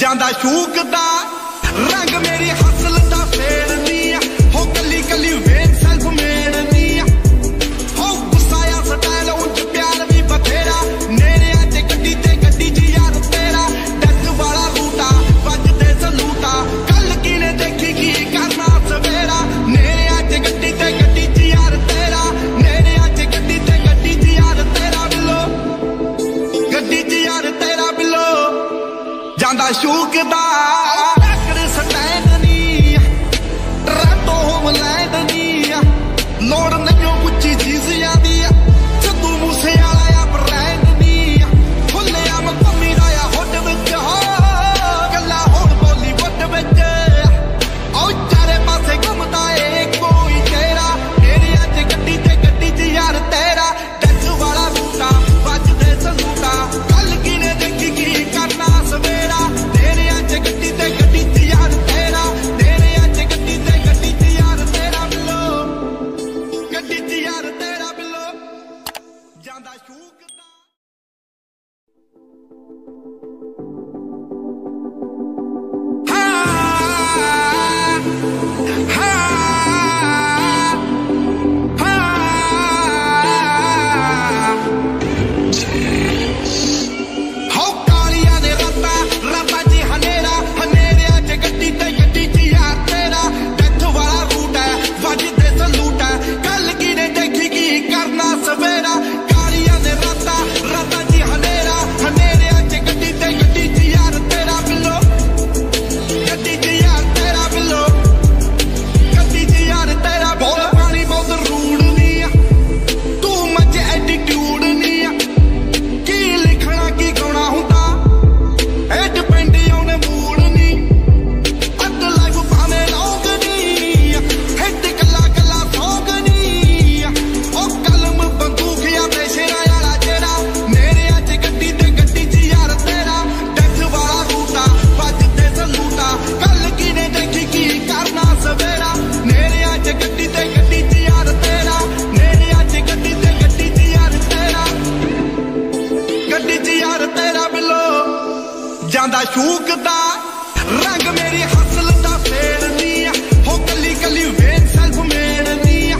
ਜਾਂਦਾ ਸ਼ੂਕ ਦਾ ਰੰਗ ਮੇਰੀ ਹਸਲ ਦਾ ਫੇਰਨੀ ਆ ਹੋ ਕੱਲੀ ਕੱਲੀ ਵੇਖ ਸੈਲਫ ਮੇੜਨੀ ਆ ਹੋ ਗੁੱਸਾਇਆ ਸਟਾਈਲ ਉੱਚ ਪਿਆਰ ਵੀ ਬਥੇਰਾ ਨੇੜਿਆ ਤੇ ਗੱਡੀ ਚ ਯਾਰ ਤੇਰਾ ਡੱਟ ਵਾਲਾ ਰੂਟਾ ਵੱਜਦੇ ਸਲੂਟਾ ਕੱਲ ਕਿਨੇ ਦੇਖੀ ਕੀ ਕਰਨਾ ਸਵੇਰਾ ਨੇੜਿਆ ਤੇ ਗੱਡੀ ਚ ਯਾਰ ਤੇਰਾ ਨੇੜਿਆ ਤੇ ਗੱਡੀ ਚ ਯਾਰ ਤੇਰਾ ਬਿੱਲੋ ਗੱਡੀ ਚ ਯਾਰ ਤੇਰਾ ਬਿੱਲੋ ਜਾਂਦਾ ਸ਼ੂਕ ਦਾ ਟੱਕਰ ਸਟੈਂਡ ਨੀ ਟਰਾਂਟੋ ਹੋਮਲੈਂਡ ਨੀ ਲੋੜ ਨਹੀਂ ਉੱਚੀ ਚੀਜ਼ ਜਾਂਦੀ ਆ ਸਿੱਧੂ ਮੂਸੇ ਵਾਲਾ ਆ ਬ੍ਰੈਂਡ ਨੀ ਖੁੱਲਿਆ ਮਕਮੀ ਦਾ ਆ ਹੁੱਡ ਵਿੱਚ ਹੋ ਗੱਲਾਂ ਹੋਣ ਬੋਲੀਵੁੱਡ ਵਿੱਚ ਉਹ ਚਾਰੇ ਪਾਸੇ ਘੁੰਮਦਾ ਏ ਕੋਈ ਚਿਹਰਾ ਨੇੜਿਆ ਚ ਗੱਡੀ ਚ ਯਾਰ ਤੇਰਾ ਡੱਟ ਵਾਲਾ ਬੂਟਾ ਵੱਜਦੇ ਸਲੂਟਾ ਕੱਲ ਕਿਨੇ ਦੇਖੀ ਕੀ ਕਰਨਾ ਸਵੇਰਾ ਜਾਂਦਾ ਸ਼ੂਕ ਦਾ ਰੰਗ ਮੇਰੀ ਹਸਲ ਦਾ ਫੇਰਨੀ ਆ ਹੋ ਕੱਲੀ ਕੱਲੀ ਵੇਖ ਸੈਲਫ ਮੇੜਨੀ ਆ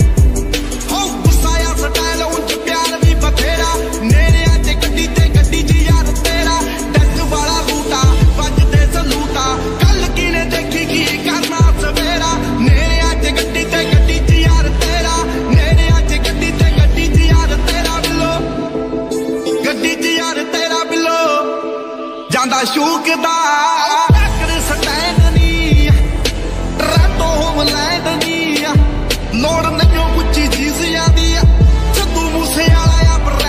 ਹੋ ਗੁੱਸਾਇਆ ਸਟਾਈਲ ਉੱਚ ਪਿਆਰ ਵੀ ਬਥੇਰਾ ਨੇੜਿਆ ਤੇ ਗੱਡੀ ਚ ਯਾਰ ਤੇਰਾ ਡੱਟ ਵਾਲਾ ਰੂਟਾ ਵੱਜਦੇ ਸਲੂਟਾ ਕੱਲ ਕਿਨੇ ਦੇਖੀ ਕੀ ਕਰਨਾ ਸਵੇਰਾ ਨੇੜਿਆ ਤੇ ਗੱਡੀ ਚ ਯਾਰ ਤੇਰਾ ਨੇੜਿਆ ਤੇ ਗੱਡੀ ਚ ਯਾਰ ਤੇਰਾ ਬਿੱਲੋ ਗੱਡੀ ਚ ਯਾਰ ਤੇਰਾ ਬਿੱਲੋ ਜਾਂਦਾ ਸ਼ੂਕ ਦਾ ਟੱਕਰ ਸਟੈਂਡ ਨੀ ਟਰਾਂਟੋ ਹੋਮਲੈਂਡ ਨੀ ਲੋੜ ਨਹੀਂ ਉੱਚੀ ਚੀਜ਼ ਜਾਂਦੀ ਆ ਸਿੱਧੂ ਮੂਸੇ ਵਾਲਾ ਆ ਬ੍ਰੈਂਡ।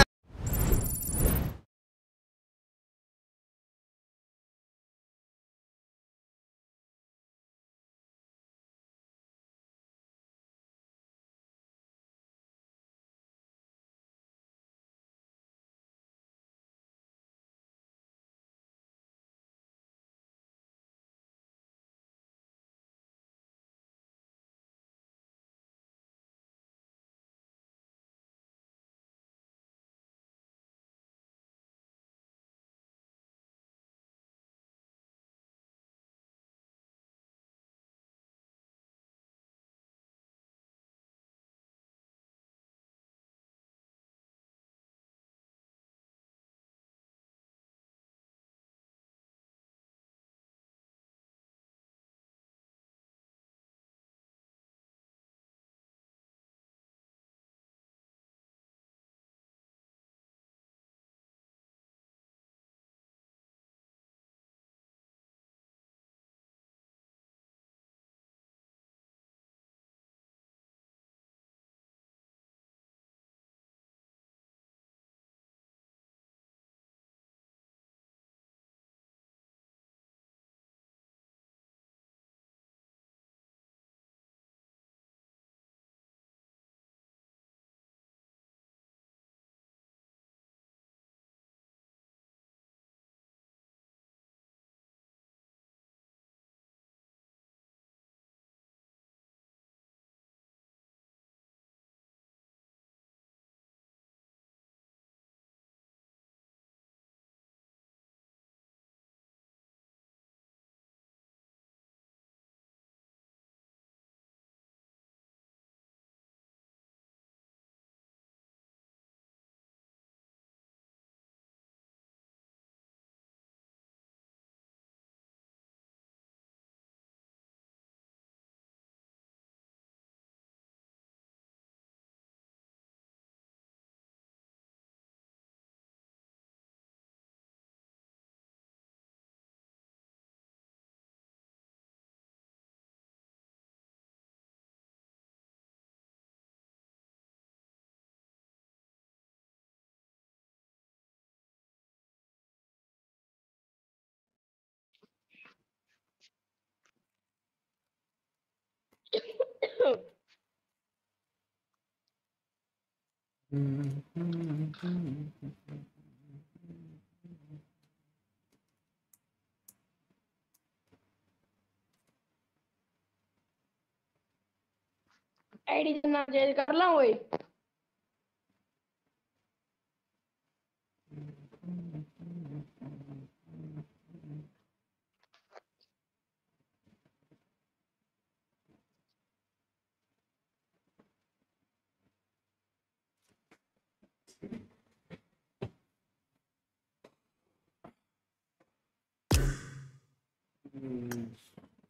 आईडी ना चेंज कर ला ओए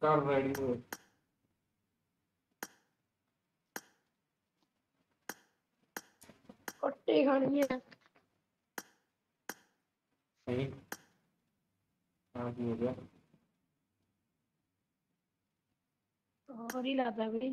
car radio कोटे खानी है सही हां हो गया और ही लाता है भाई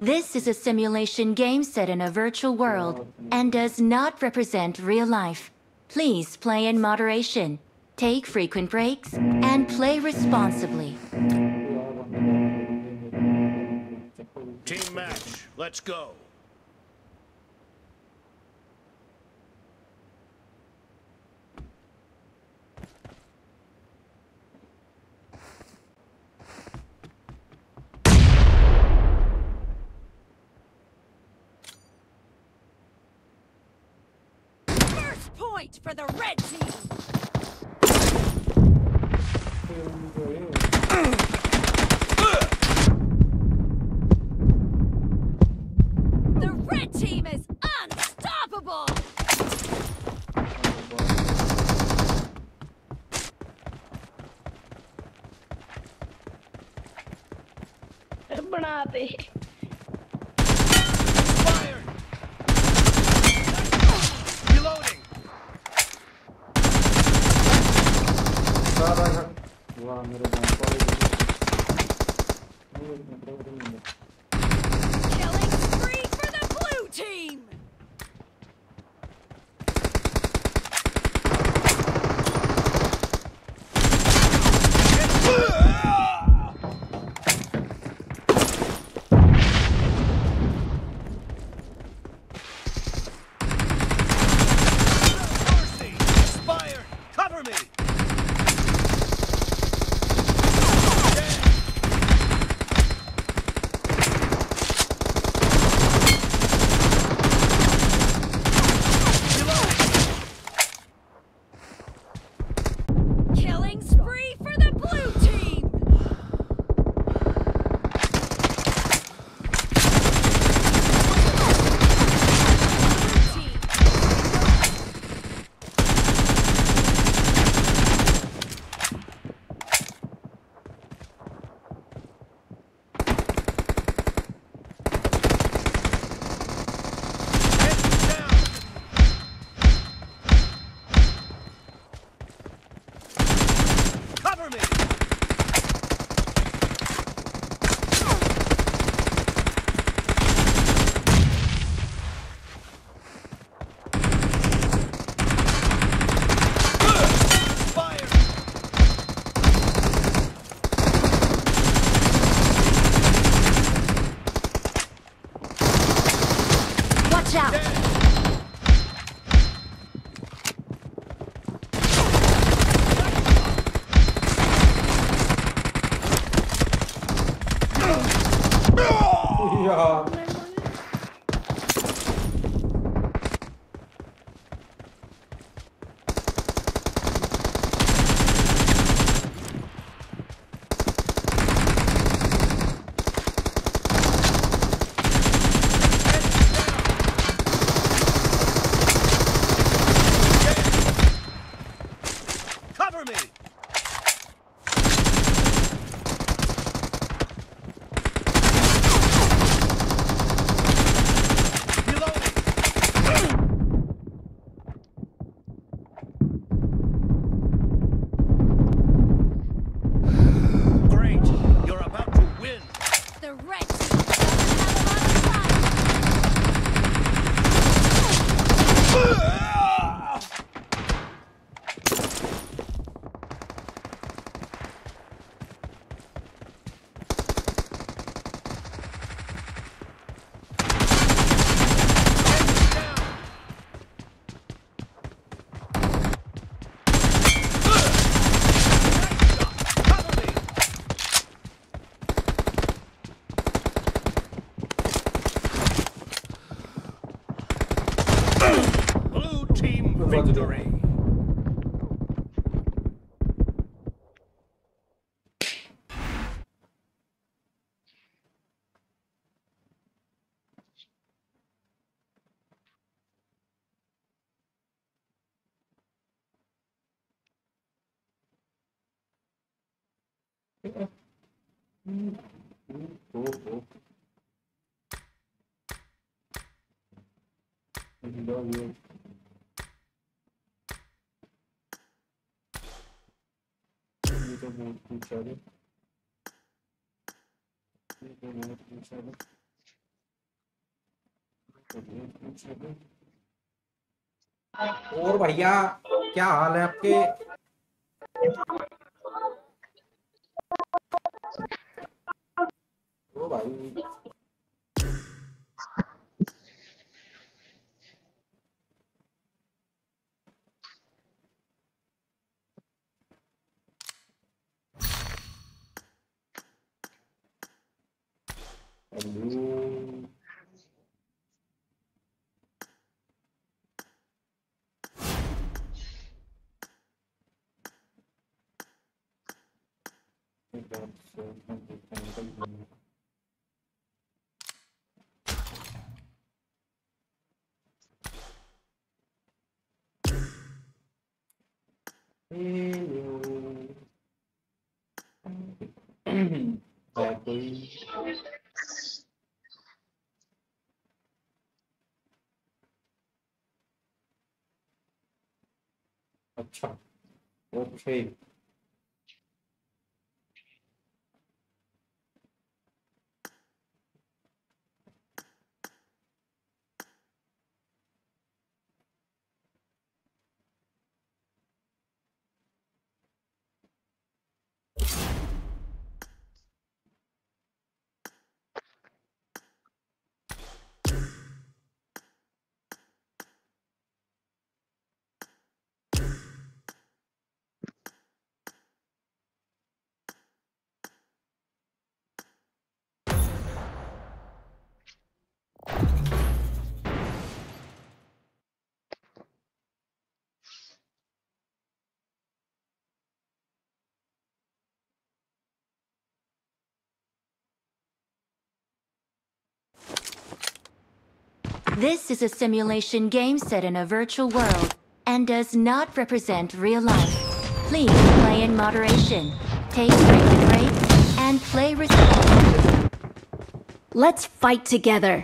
This is a simulation game set in a virtual world and does not represent real life. Please play in moderation, take frequent breaks, and play responsibly. Team match, let's go. For the red team. The red team is unstoppable. victory. और भैया क्या हाल है आपके? ओ भाई अच्छा okay This is a simulation game set in a virtual world and does not represent real life. Please play in moderation, take break breaks, and play responsibly. Let's fight together.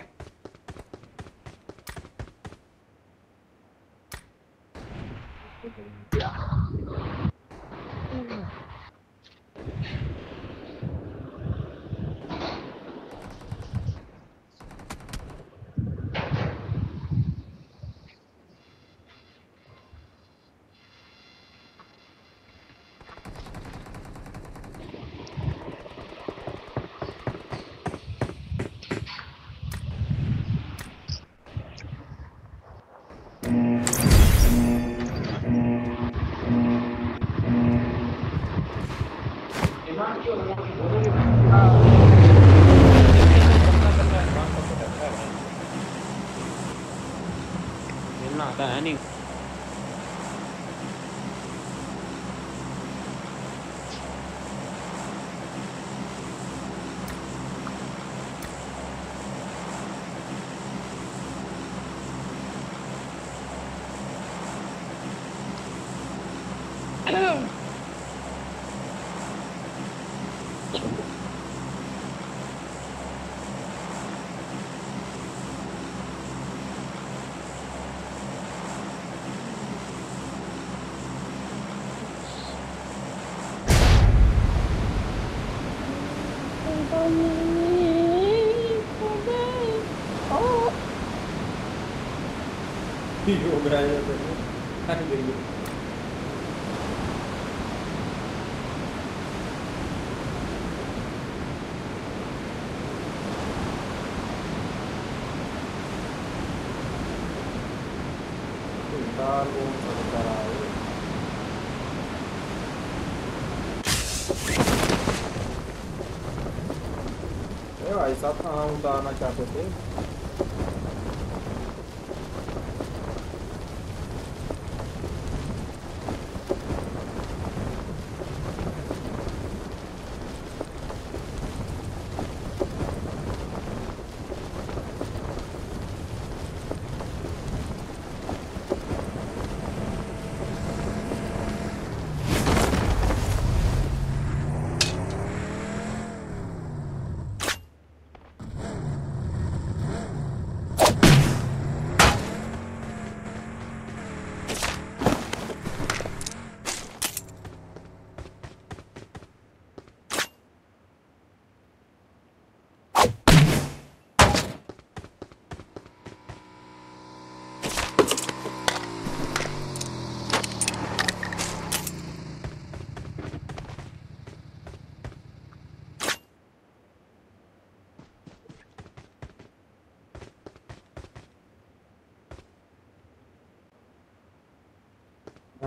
ऐसा था हम उतारना चाहते थे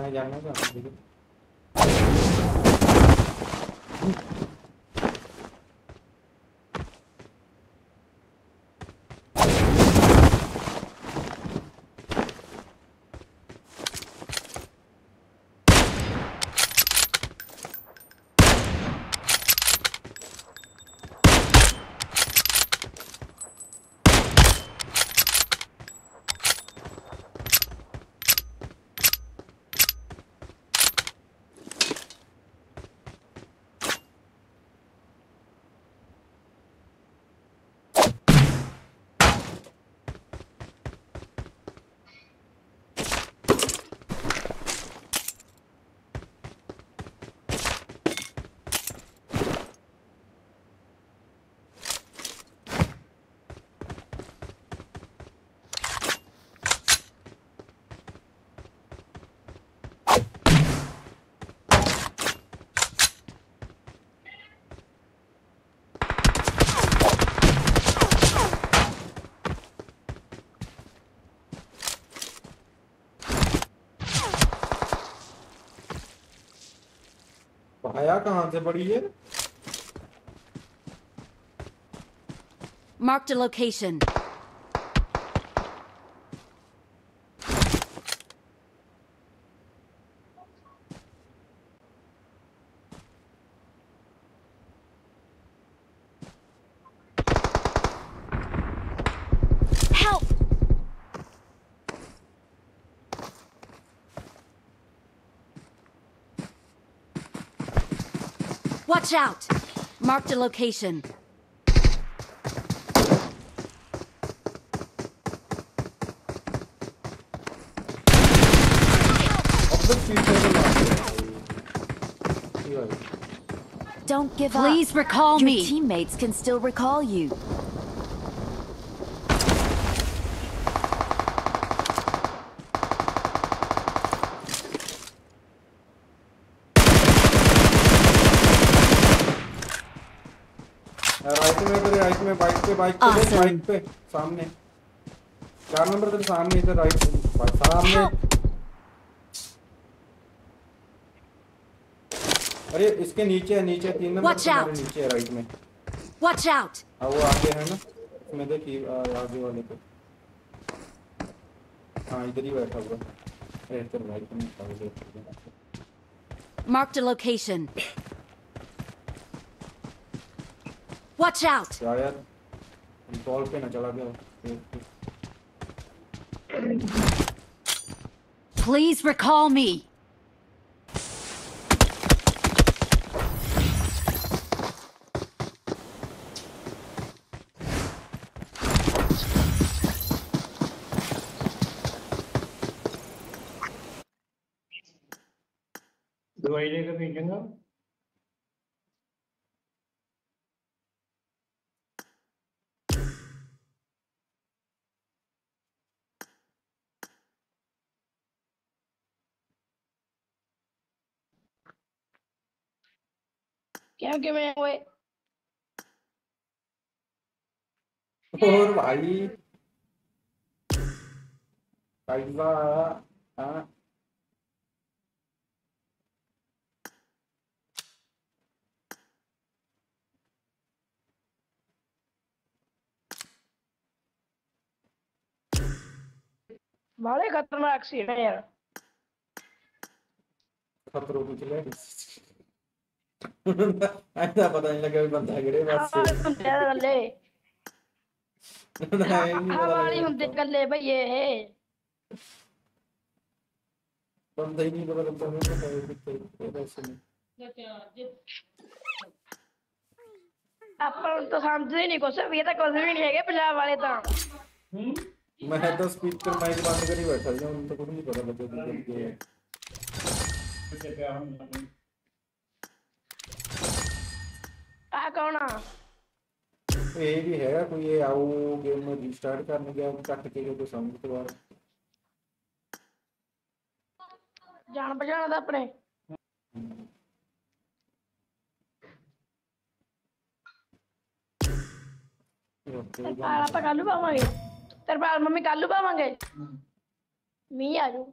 gelmez abi. कहां से पड़ी है? Marked a location. Watch out! Marked a location. Don't give up. Please recall me. Your teammates can still recall you. Bike पे सामने 4 नंबर के सामने इधर राइट सामने। अरे इसके नीचे 3 नंबर के नीचे राइट में। Watch out! वो आगे है ना, इसमें देखिए आगे वाले पे। हाँ इधर ही बैठा हुआ है। इधर राइट में सामने। Marked a location. Watch out! यार बॉल पे ना चला गया। Please recall me. दवाई लेकर भेजूंगा। क्या क्या मैं वो और भाई काइवा हां मारे खतरनाक सी है यार खतरों की चले ऐसा पता नहीं लगा बंदा गिरे बस ले हमारी हम देख ले भाई ये है बंदा ही नहीं पता लगता है ऐसे में अपन तो समझे नहीं कुछ भी तो कुछ भी नहीं है क्या पंजाब वाले तो मैं तो स्पीकर माइक बंद कर ही बैठा हूं उनको कुछ नहीं पता लगता है आ कौन है ये भी है कोई ये आओ गेम में रिस्टार्ट करने गया कट के जो समझ तो बार जान पहचान था अपने पाला पा कालू पावांगे तेरे पाल मम्मी कालू पावांगे मी आ जाऊं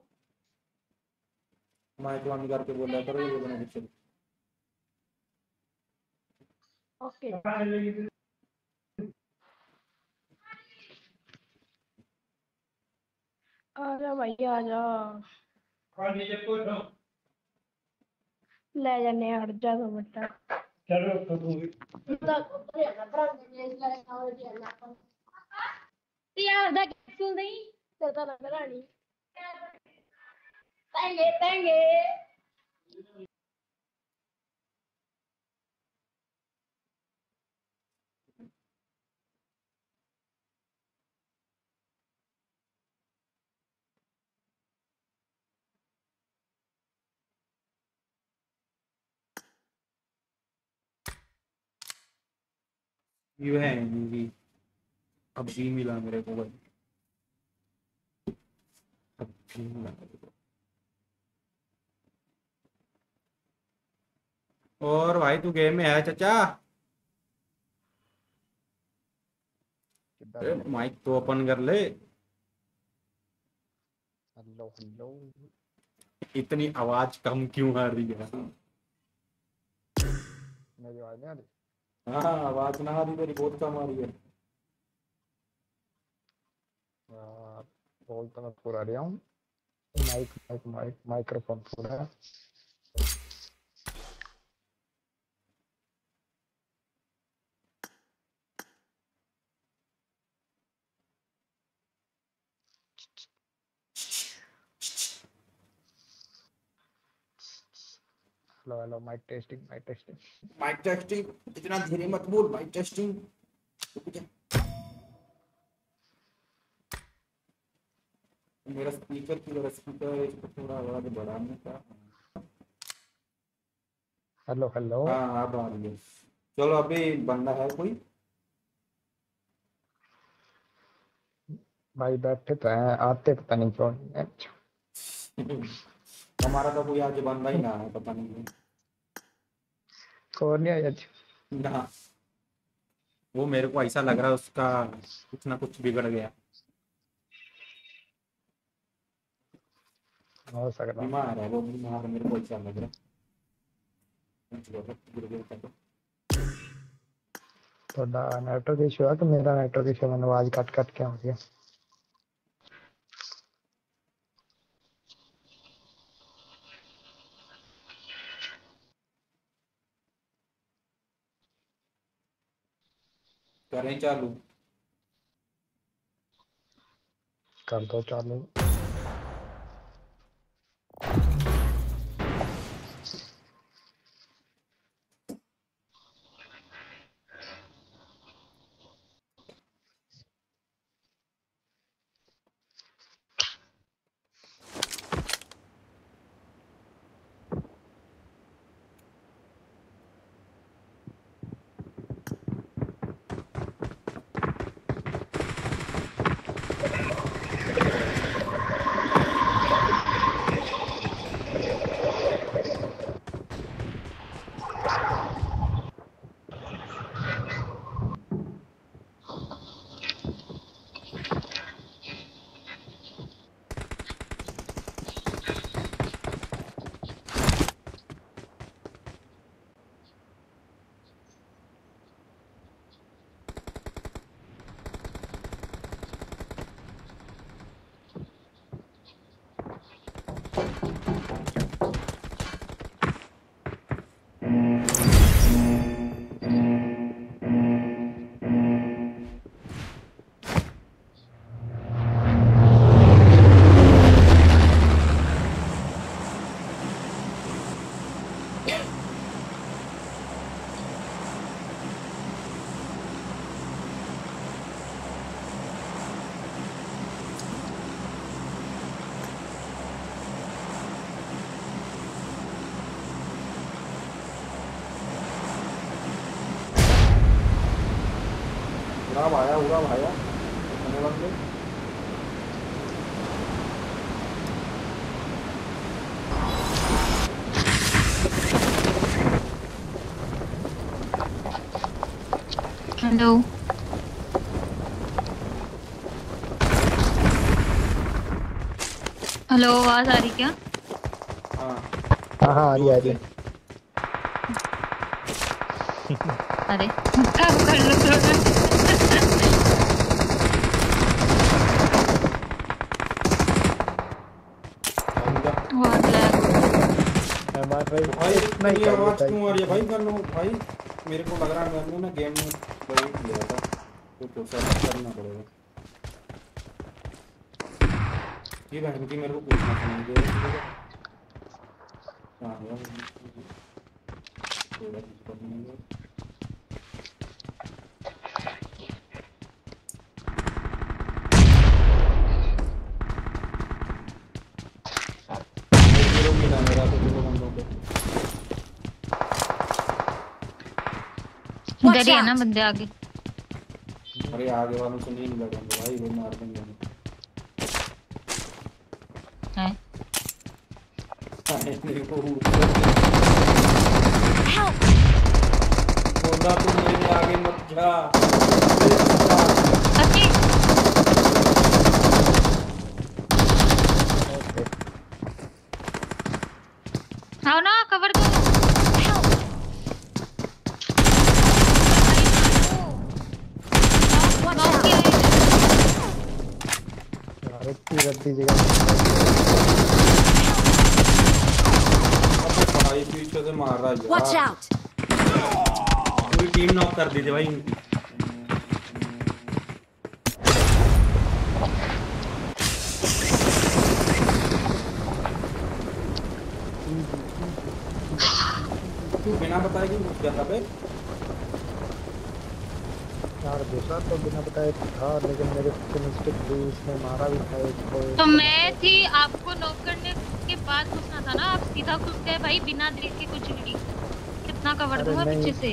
माइक ऑन करके बोला करो, ये बोलना कुछ। ओके आजा भैया आजा, और नीचे कूद लो, ले जाने हट जा तो बेटा, चलो तो तू भी यार दा क्यों नहीं चलता लग रहा नहीं तांगे तांगे ये है मूवी। अब भी मिला मेरे को भाई, अब भी मिला मेरे को। और भाई तू गेम में है चाचा? माइक तो ओपन कर ले। हेलो हेलो, इतनी आवाज कम क्यों आ रही है? मेरी आवाज नहीं आ रही? हाँ आवाज ना आ रही मेरी, बहुत कम आ रही है। बोल तो मैं पूरा रहा हूँ, माइक माइक माइक माइक्रोफोन पूरा। Hello hello, mic testing mic testing mic testing. इतना धीरे मत बोल, माइक टेस्टिंग। मेरा स्पीकर की जरा स्पीकर इसको थोड़ा आवाज बढ़ाने का। हेलो हेलो, हाँ अब आ रही है। चलो अभी बंदा है कोई भाई? बैठे तो हैं, आते पता नहीं क्यों। अच्छा हमारा तो कोई आज बंदा ही ना है, पता नहीं कौन है आज ना। वो मेरे को ऐसा लग रहा है उसका कुछ ना कुछ बिगड़ गया, हो सकता है बीमार है वो। बीमार मेरे को ऐसा लग रहा है। थोड़ा नेटवर्क इशू है तो मेरा नेटवर्क इशू, मैंने आवाज कट कट क्या हो गया। करें चालू? कर दो चालू। भाया होगा भाया हेलो हेलो, आवाज आ रही क्या? हाँ हाँ अरे कर लो भाई भाई इतना ही आवाज क्यों आ रही है भाई? कर लो भाई, मेरे को लग रहा है मैंने ना गेम में गलती किया था, तो सब करना पड़ेगा। ये भाई मुझे मेरे को पूछना चाहिए इधर है ना बंदे आगे। अरे आगे वालों को नहीं लगा भाई, वो मार देंगे। हैं मेरे को बोला तू मेरे आगे मत जा। आओ ना कवर दो। मार रहा है। Watch out! पूरी टीम नॉक कर दी थी भाई इनकी। तू बिना बताए क्यों घुस गया था बे? यार दूसरा तो बिना बताए था, लेकिन मेरे को मिस्टेक हुई, उसने मारा भी था इसको। तो मैं थी आपको नॉक करने के बाद घुसना था ना, आप सीधा घुस गए भाई बिना देखे कुछ भी। कितना कवर दूंगा पीछे से।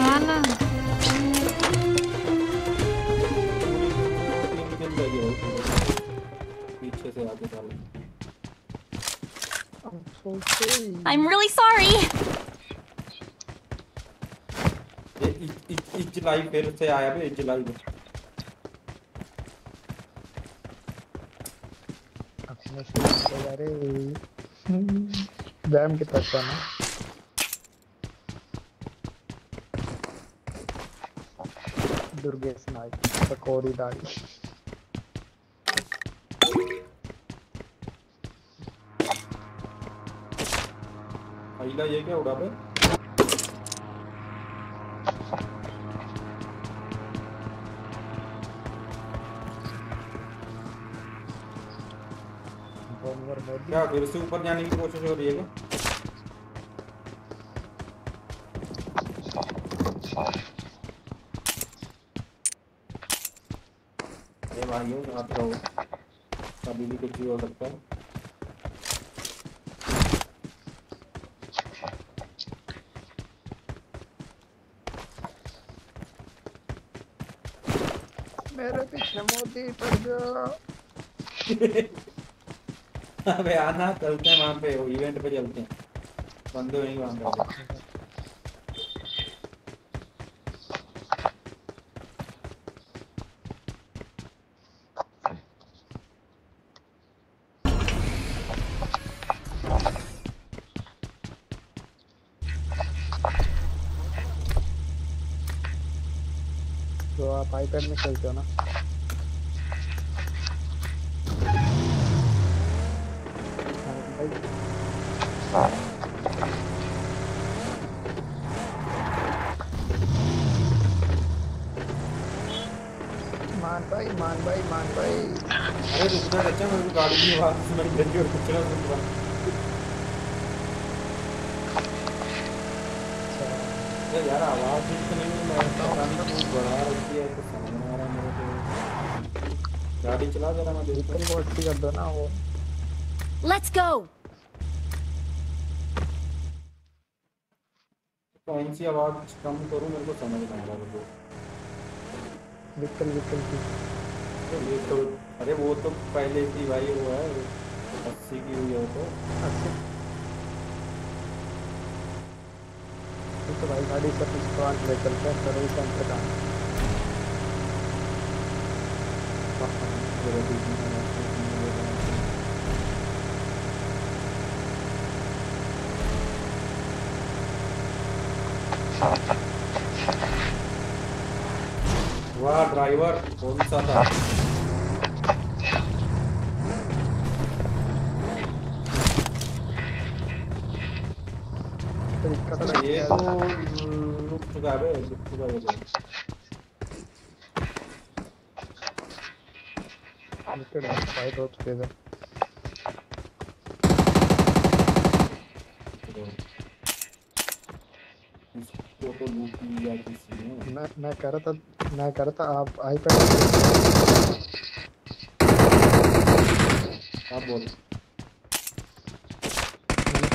हां ना किल लगे हो पीछे से आगे डाल। I'm really sorry. Etch live फिर से आया बे, इच लाइव डैम के पास था ना। दुर्गेश नाइक पकोड़ी दाढ़ी। आइला ये क्या उड़ा पे? क्या फिर से ऊपर जाने की कोशिश हो रही है क्या? अरे भाइयों आप रहो, कभी भी कुछ भी हो सकता है। मेरे पीछे मोदी पड़ जा। अबे आना, चलते हैं वहां पे, इवेंट पे चलते हैं। बंदो नहीं वहां पे। तो आप आईपैड में खेलते हो ना? गाड़ी की आवाज से मेरी गड्डी और कुछ नहीं सुन रहा यार। आवाज इतनी नहीं, गाड़ी बहुत बढ़ा रखी है, कुछ समझ नहीं आ रहा मेरे को। गाड़ी चला जरा, मैं देखता हूं बहुत सी गड्ढा ना हो। Let's go. कौन सी आवाज कम करूं, मेरे को समझ नहीं आ रहा। तो अरे वो तो पहले की भाई वो है 80 की हुई है तो 80 तो भाई गाड़ी से पिछवाड़ लेकर के सर्विस सेंटर का वाह ड्राइवर कौन सा था। ये तो रुक चुका है, रुक चुका है। फाइट हो चुके हैं। इसको तो लूट लिया किसी ने। मैं कह रहा था आप आईपैड आप बोलो।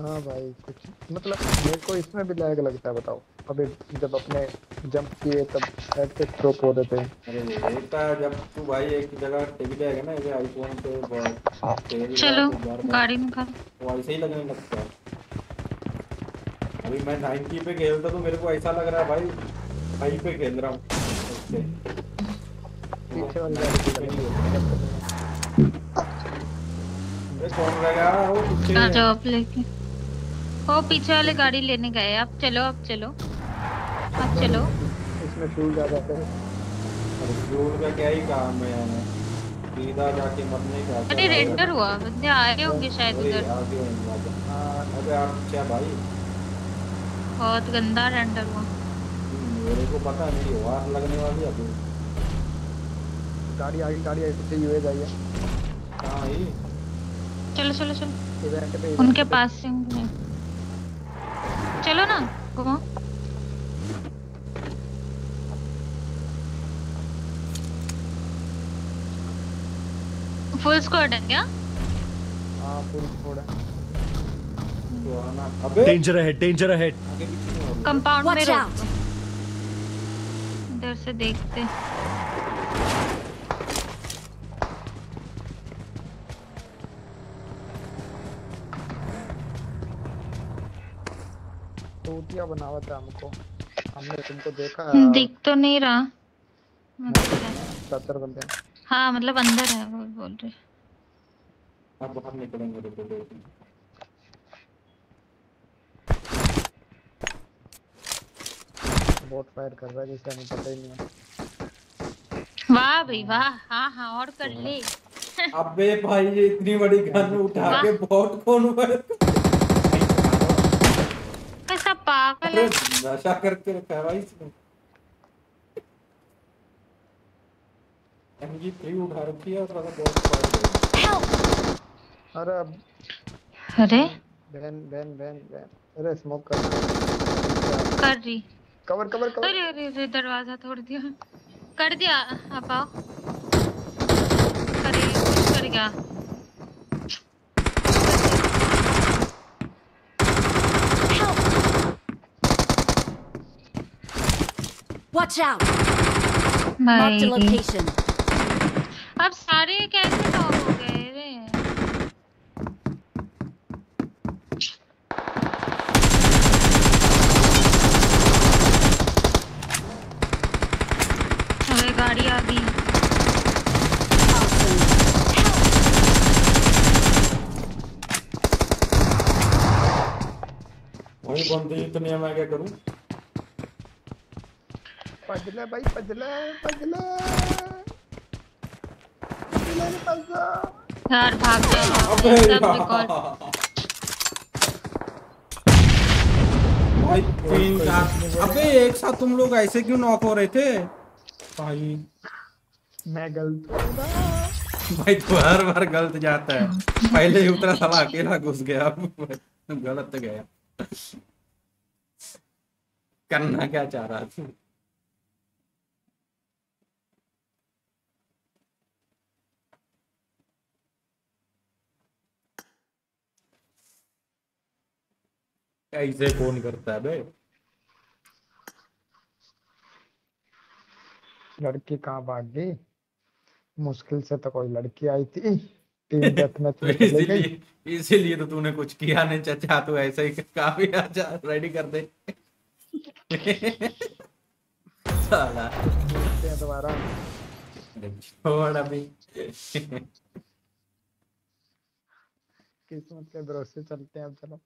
हाँ भाई कुछ मतलब मेरे को इसमें भी लैग लगता है, बताओ। अभी जब अपने जंप किए तब हेड पे ड्रॉप हो देते हैं। अरे बेटा जब तू भाई एक जगह टिक जाएगा ना, ये आईफोन पे बहुत तेज। चलो गाड़ी में खा, वो ऐसे ही लगने लगता है। अभी मैं 90 पे खेलता तो मेरे को ऐसा लग रहा है भाई हाई पे खेल रहा हूं। पीछे वाली गाड़ी पे नहीं, ये कौन रहेगा वो पीछे का जॉब लेके। ओ पीछे वाले गाड़ी लेने गए। आप चलो। इसमें फ्यूल ज्यादा है। अरे फ्यूल का क्या ही काम है यार, सीधा जाके मरने का। अरे रेंडर हुआ, बंदे आ रहे होंगे शायद उधर। अबे आप क्या भाई, बहुत गंदा रेंडर हुआ। मेरे को पता नहीं वार लगने वाली है। अभी गाड़ी आई पीछे यूए जाइए। हां ही चलो उनके पास से चलो ना, घुमा। फुल स्क्वाड है क्या? हां फुल स्क्वाड है। अबे डेंजर अहेड। कंपाउंड में रहो, इधर से देखते। तोतिया बनावा था हमको, हमने तुमको देखा। दिख तो नहीं रहा मतलब 70 बंदे। हाँ मतलब अंदर है वो बोल रहे। अब बाहर निकलेंगे देखो। बहुत फायर कर रहा है जिसका हमें पता ही नहीं है। वाह भाई वाह, हाँ और कर ले। अबे भाई ये इतनी बड़ी गन उठा के बॉट कौन मार कैसा पागल है, नशा करके रखा है भाई इसने। एमजी 3 उठा रखी है और थोड़ा बहुत फायर। अरे बैन अरे स्मोक कर रही। कवर अरे दरवाजा कर दिया। अब आओ, अरे कुछ कर गया। Watch out, mark the location. अब सारे कैसे टॉप हो गए रे। अरे गाड़ी आ गई। वही बंदे इतने मैं क्या करूं। पजला भाई यार भाग जाओ। अबे सब रिकॉर्ड भाई 3-4। अबे एक साथ तुम लोग ऐसे क्यों नॉक हो रहे थे भाई? मैं गलत भाई, तू हर बार गलत जाता है। पहले ही उतरा साला अकेला घुस गया, तुम गलत तो गया। करना क्या चाह रहा था? ऐसे कौन करता है बे? लड़की कहाँ भाग गई? मुश्किल से तो कोई लड़की आई थी में तो इसीलिए तो तूने कुछ किया नहीं चाचा, तू ऐसे ही काफी आजा रेडी कर दे साला दोबारा छोड़ अभी किस्मत के भरोसे चलते हैं अब। चलो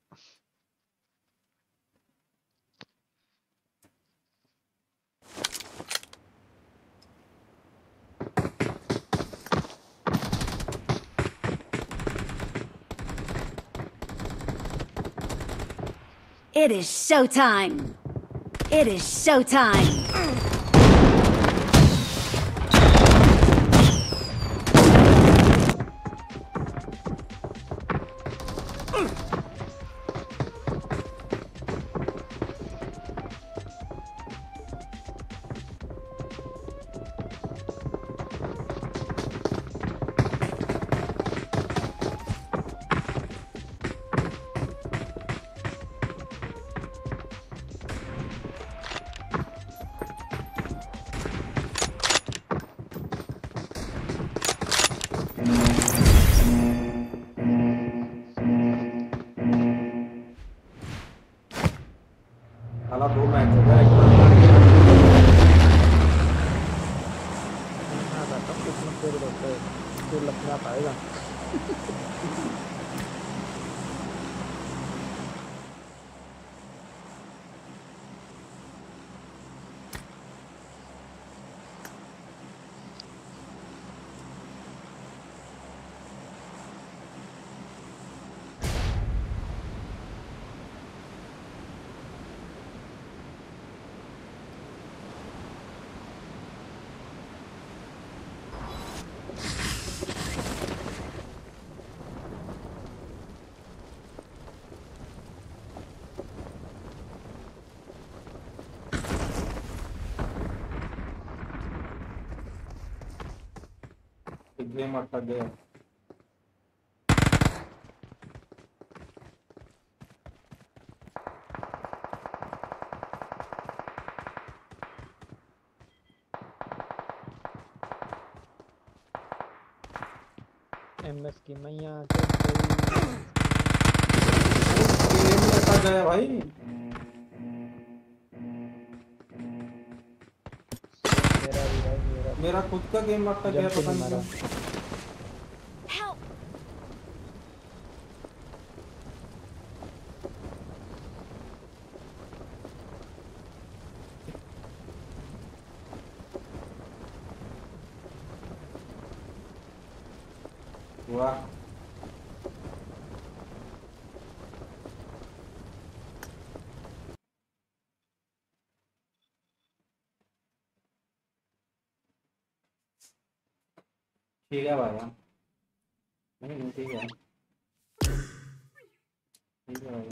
It is showtime. It is showtime. Game अटक गया। एमएस की मैया गेम अटक गया भाई। मेरा खुद का गेम लगता गया पता नहीं। ठीक है भाई, नहीं ठीक है, ठीक है भाई।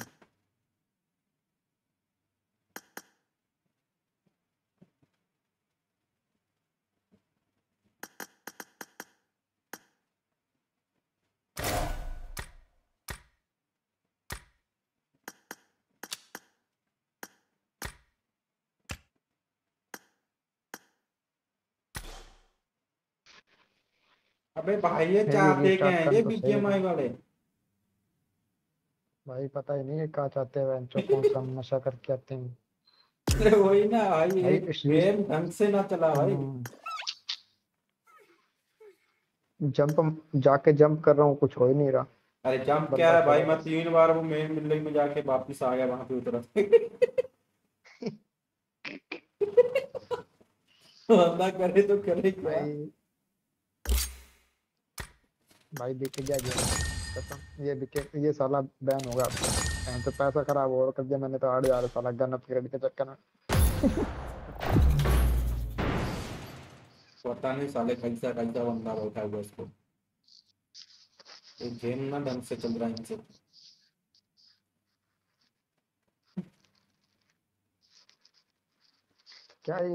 अबे भाई ये चाहते क्या हैं ये बीजेपी वाले? भाई पता ही नहीं है क्या चाहते हैं, वेंचो कौन सा नशा करके आते हैं। अरे वही ना भाई, गेम ढंग से ना चला भाई। जंप जाके जंप कर रहा हूँ, कुछ हो ही नहीं रहा। अरे जंप क्या है भाई, मैं 3 बार वो मेन बिल्डिंग में जाके वापस आ गया, वहां पे उतरा करे तो करे क्या भाई, देखे जा गया। कसम ये साला बैन होगा आपका। तो पैसा खराब हो रहा है मैंने तो 8,000 साला गन अपग्रेड के चक्कर में पता नहीं साले कैसा कैसा बंदा बैठा हुआ इसको। ये गेम ना ढंग से चल रहा है इनसे। क्या ये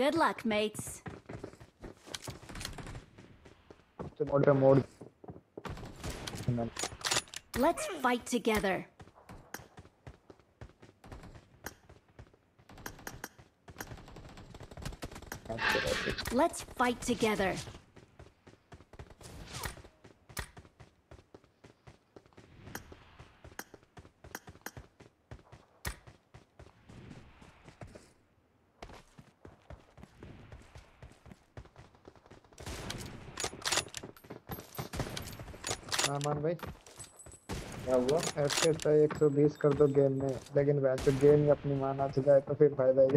Good luck, mates. Let's fight together. Let's fight together. मान भाई क्या हुआ? ऐसे तो 120 कर दो गेम में, लेकिन वैसे गेम ही अपनी मान आ जाए तो फिर फायदा ही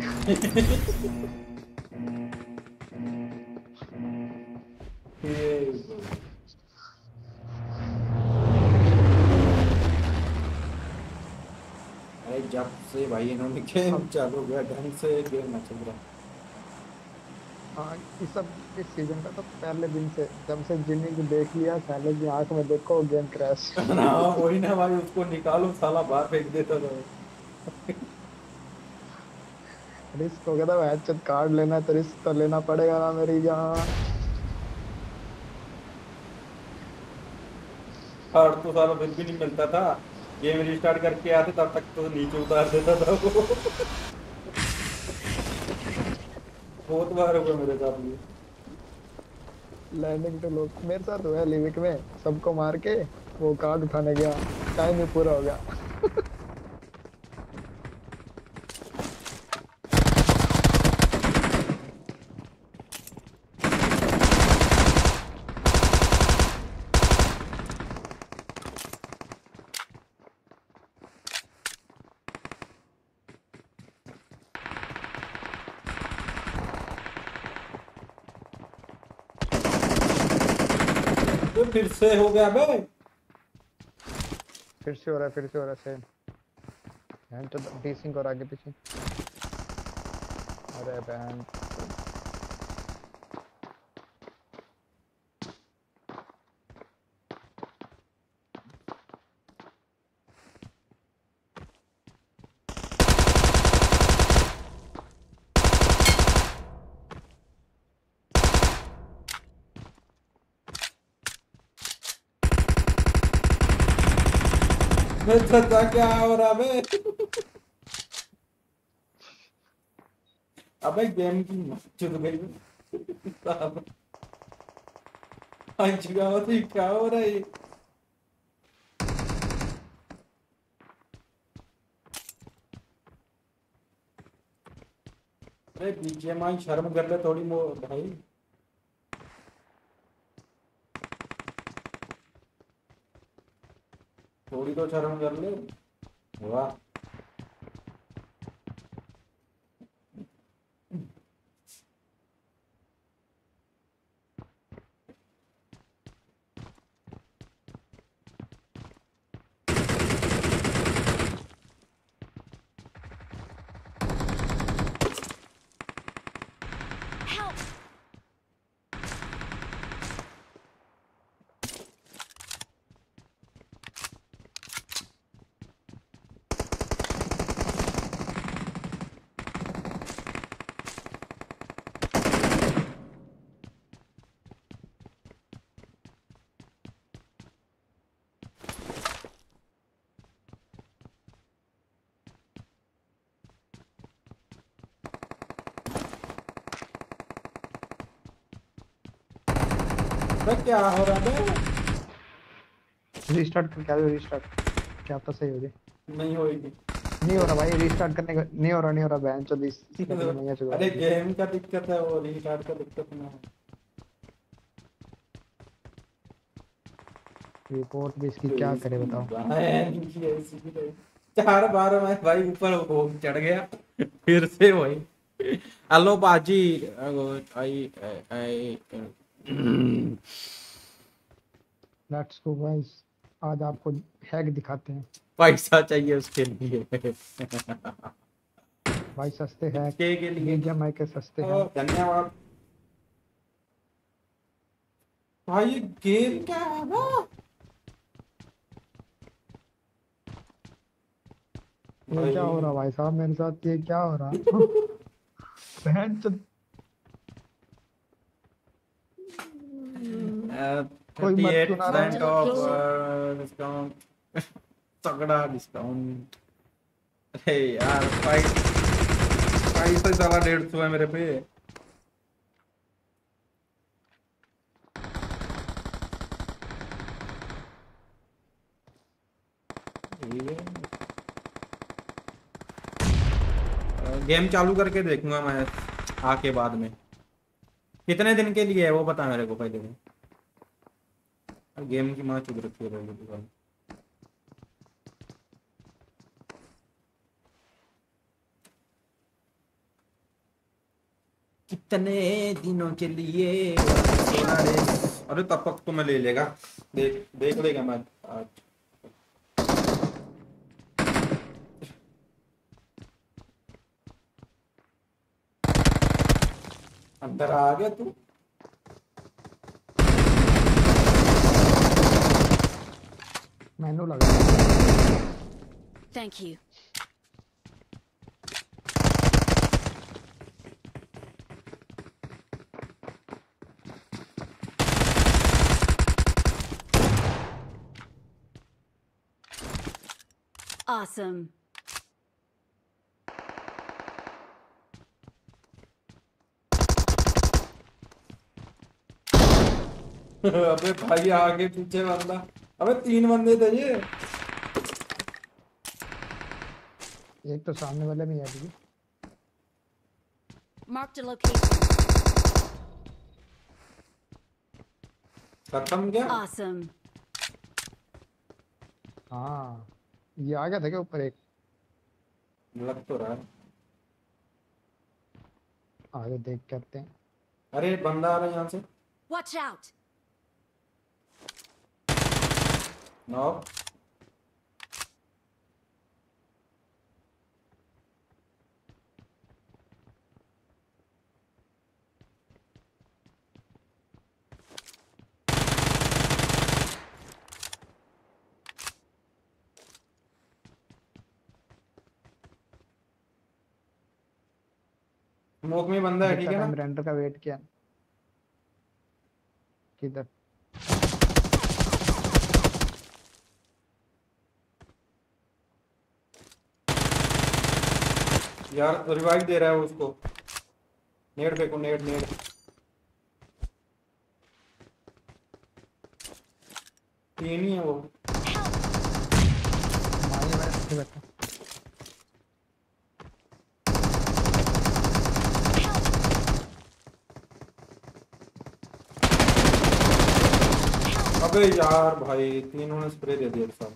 अरे जब से भाई इन्होंने गेम चालू किया ढंग से गेम ना चल रहा। हाँ इस सीजन का तो पहले दिन से जब से जिन्नी को देख लिया पहले की आंख में देखो गेम क्रैश ना वही ना भाई उसको निकालो साला बाहर फेंक देता था रिस्क हो गया था मैच कार्ड लेना तो रिस्क तो लेना पड़ेगा ना मेरी जान। कार्ड तो साला फिर भी नहीं मिलता था, गेम रिस्टार्ट करके आते तब तक तो नीचे उतार देता था वो बहुत बार हुआ मेरे साथ भी। लैंडिंग तो लोग मेरे साथ हुआ लिविक में, सबको मार के वो कार्ड उठाने गया, टाइम ही पूरा हो गया फिर से हो गया भाई, फिर से हो रहा सेम। एंड तो डीसिंग और आगे पीछे अरे बहन क्या हो रहा है अबे गेम की क्या हो रहा है अरे बीजेएमआई शर्म कर ले थोड़ी भाई। थोड़ी तो शर्म कर ले। वाह क्या हो रहा है? रीस्टार्ट क्या हो क्या पता सही होगी नहीं होगी नहीं हो रहा भाई रीस्टार्ट करने का नहीं हो रहा बैन चल इस अरे गेम का दिक्कत है वो रीस्टार्ट का दिक्कत ना है। रिपोर्ट भी इसकी क्या करे बताओ भाई 4 बार मैं भाई ऊपर चढ़ गया फिर से वही Hello, Baji. I Let's go, guys. आज आपको हैक दिखाते हैं। पैसा चाहिए उसके लिए। भाई सस्ते हैं। के लिए जमाई के सस्ते हैं। धन्यवाद। भाई गेम क्या है ना? ये क्या हो रहा भाई साहब मेरे साथ? ये क्या हो रहा? बहन कोई मत सुना डिस्काउंट तगड़ा डिस्काउंट। अरे यार 500 साला 150 है मेरे पे। गेम चालू करके देखूंगा मैं आके बाद में। कितने दिन के लिए है वो बता मेरे को पहले। गेम की माँ चुप रखी है दुकान। कितने दिनों के लिए? अरे तब तक तो मैं ले लेगा, देख लेगा मैं आज। अंदर आ गया तू? मैंने लगा। Thank you. Awesome. अबे भाई आगे पीछे बंदा। अबे 3 बंदे थे ये। एक तो सामने वाले में यार। Mark the location. खत्म क्या? Awesome. हाँ ये आ गया था क्या ऊपर? एक लग तो रहा है। आगे देख करते हैं। अरे बंदा आ रहा है यहाँ से। Watch out. No. मोक में बंदा है ठीक है ना? हम रेंटर का वेट किया किधर? यार रिवाइव दे रहा है उसको। नेट फेंको नेट। तीन ही है वो। अबे यार भाई तीनों ने स्प्रे दे दिया सब।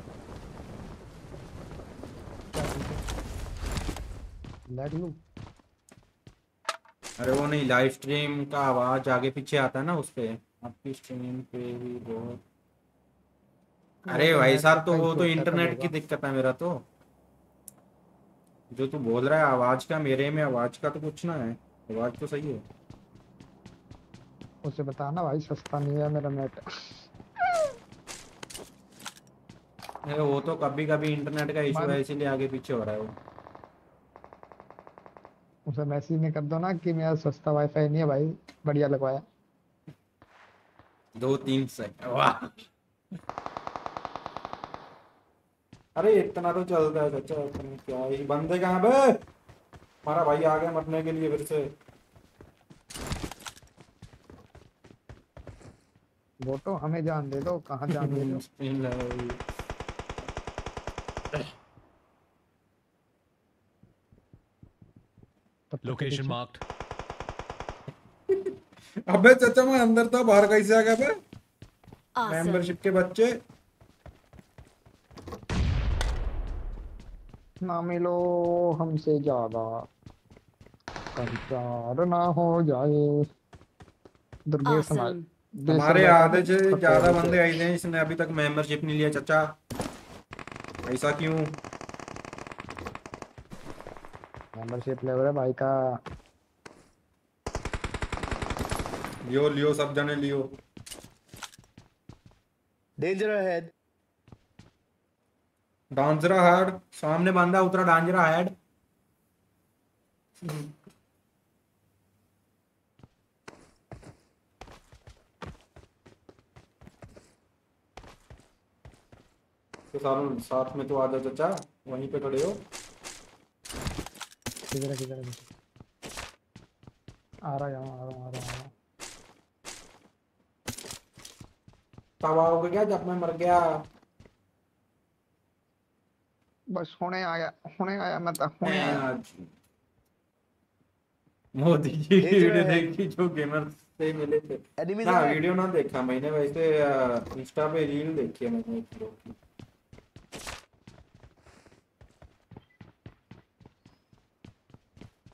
अरे वो नहीं लाइव स्ट्रीम का आवाज आगे पीछे आता है ना उस पे। आपकी स्ट्रीम पे भी बहुत। अरे भाई साहब तो वो तो इंटरनेट की दिक्कत है मेरा तो। जो तू बोल रहा है आवाज का, मेरे में आवाज का तो कुछ ना है। आवाज तो सही है। उसे बताना भाई सस्ता नहीं है मेरा नेट। अरे वो तो कभी कभी इंटरनेट का इशू है इसीलिए आगे पीछे हो रहा है वो। उसे मैसेज में कर दो ना कि मेरा सस्ता वाईफाई नहीं है भाई, बढ़िया लगवाया। 2-3 सेकंड वाह अरे इतना तो चलता है चाचा, इतना क्या ये बंदे कहाँ पे? हमारा भाई आ गया मरने के लिए फिर से। वो तो हमें जान दे दो, कहाँ जान दे दो। Location marked. अबे चाचा मैं अंदर था, बाहर कैसे आ गया बे? मेंबरशिप के बच्चे ना मिलो हमसे ज्यादा, कंचार ना हो जाए। awesome. हमारे आधे से ज्यादा बंदे आए हैं, इसने अभी तक मेंबरशिप नहीं लिया चाचा, ऐसा क्यों? मेंबरशिप लेवर है भाई का, लियो लियो सब जने लियो। डेंजर हेड, डांजरा हेड, सामने बंदा उतरा डांजरा हेड। तो सारों साथ में तो आ जाओ चाचा, वहीं पे खड़े हो। किधर आ रहा। तब आओगे क्या जब मैं मर गया? बस होने आया मैं तो होने आया। मोदी जी वीडियो देखी जो गेमर से मिले थे ना, वीडियो ना देखा मैंने, वैसे इंस्टा पे रील देखी है मैंने एक लोग की।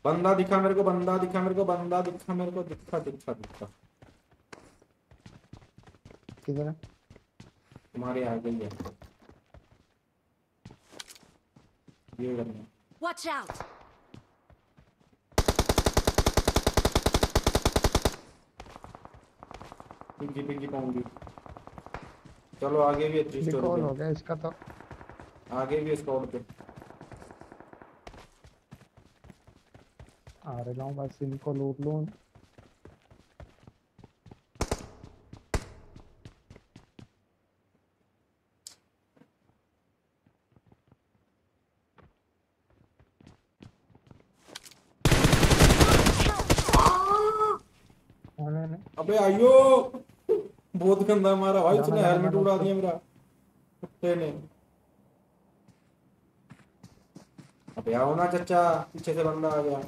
बंदा दिखा मेरे को। किधर है? तुम्हारे आ गई है ये करना। Watch out! पिंगी पाऊंगी। चलो आगे भी अच्छी स्टोरी हो गया इसका, तो आगे भी स्क्वाड पे आ रहा हूँ, बस इनको लूट लूं। अबे आयो बहुत गंदा मारा भाई, उसने हेलमेट उड़ा दिया मेरा कुत्ते ने। अबे आओ ना चाचा, पीछे से बंदा आ गया।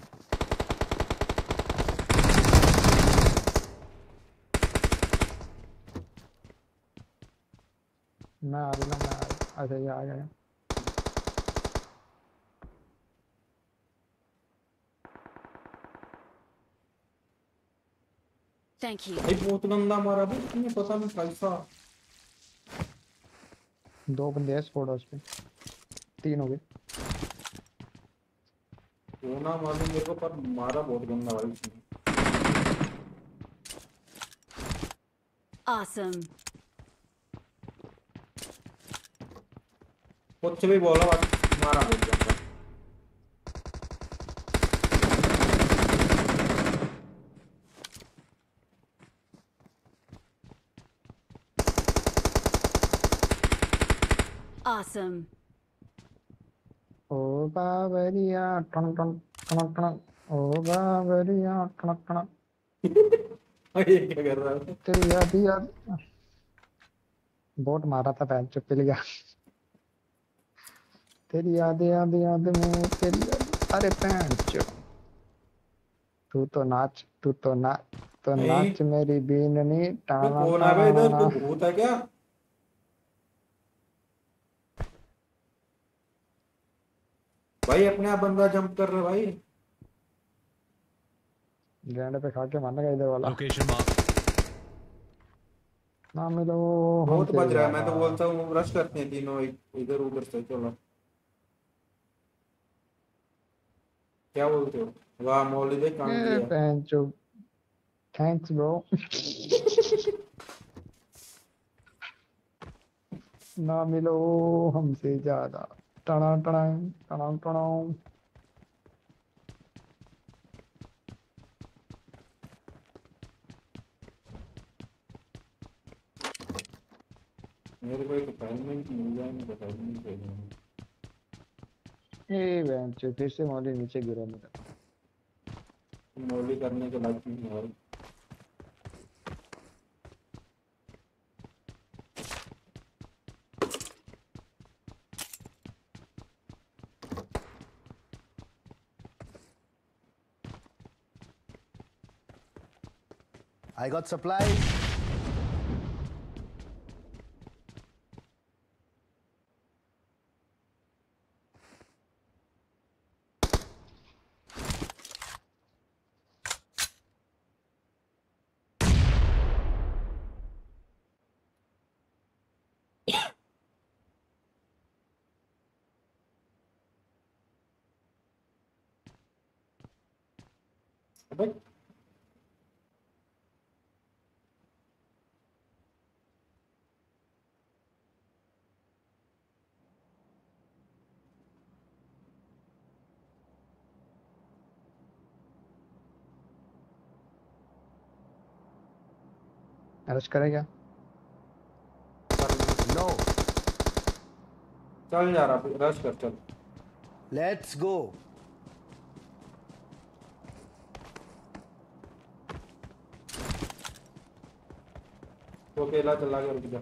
मैं आ रहा। अच्छा ये आ गया। Thank you. एक बहुत गंदा मारा भाई, तुम्हें पता नहीं कैसा। दो बंदे हैं स्क्वाड, उस पे तीन हो गए। वो ना मालूम मेरे को, पर मारा बहुत गंदा भाई उसने। ऑसम। कुछ भी बोला भाई, मारा बहुत गंदा। Awesome. Oh Bavariya, टन Oh Bavariya, टन। ये क्या कर रहा है? तेरी यार बोट मारा था, पैर चुप लिया। तेरी याद में तेरी याद। अरे पैर चुप। तू तो नाच मेरी बीननी टाना। कौन आ गया इधर? कोई भूत है क्या? भाई अपने आप बंदा जंप कर रहा भाई, ग्रैंड पे खा के मारना इधर वाला। लोकेशन ना मिलो बहुत बज रहा है। मैं तो बोलता हूँ रश करते हैं तीनों इधर उधर से। चलो क्या बोलते हो? वाह मौली दे काम किया। Thanks bro. ना मिलो हमसे ज्यादा। टणाम। मेरे को एक अपाइंटमेंट मिल जाए, मैं बताऊंगी। ये फिर से मौली नीचे गिरा मेरा। मौली करने के लायक नहीं हो रही। I got supplies. But rush करेगा नो चल जा रहा रश कर चल लेट्स गो तो अकेला चला गया रुक जा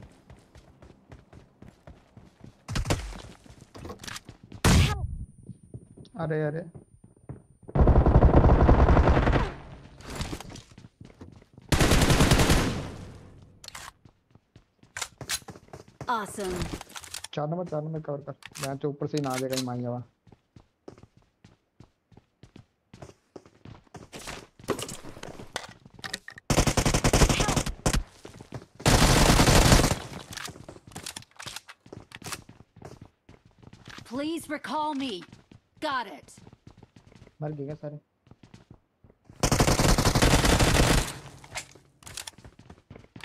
अरे अरे awesome चार नंबर कवर कर मैं तो ऊपर से ही ना आ जाएगा ही मांगा हुआ please recall me got it मर गए क्या सारे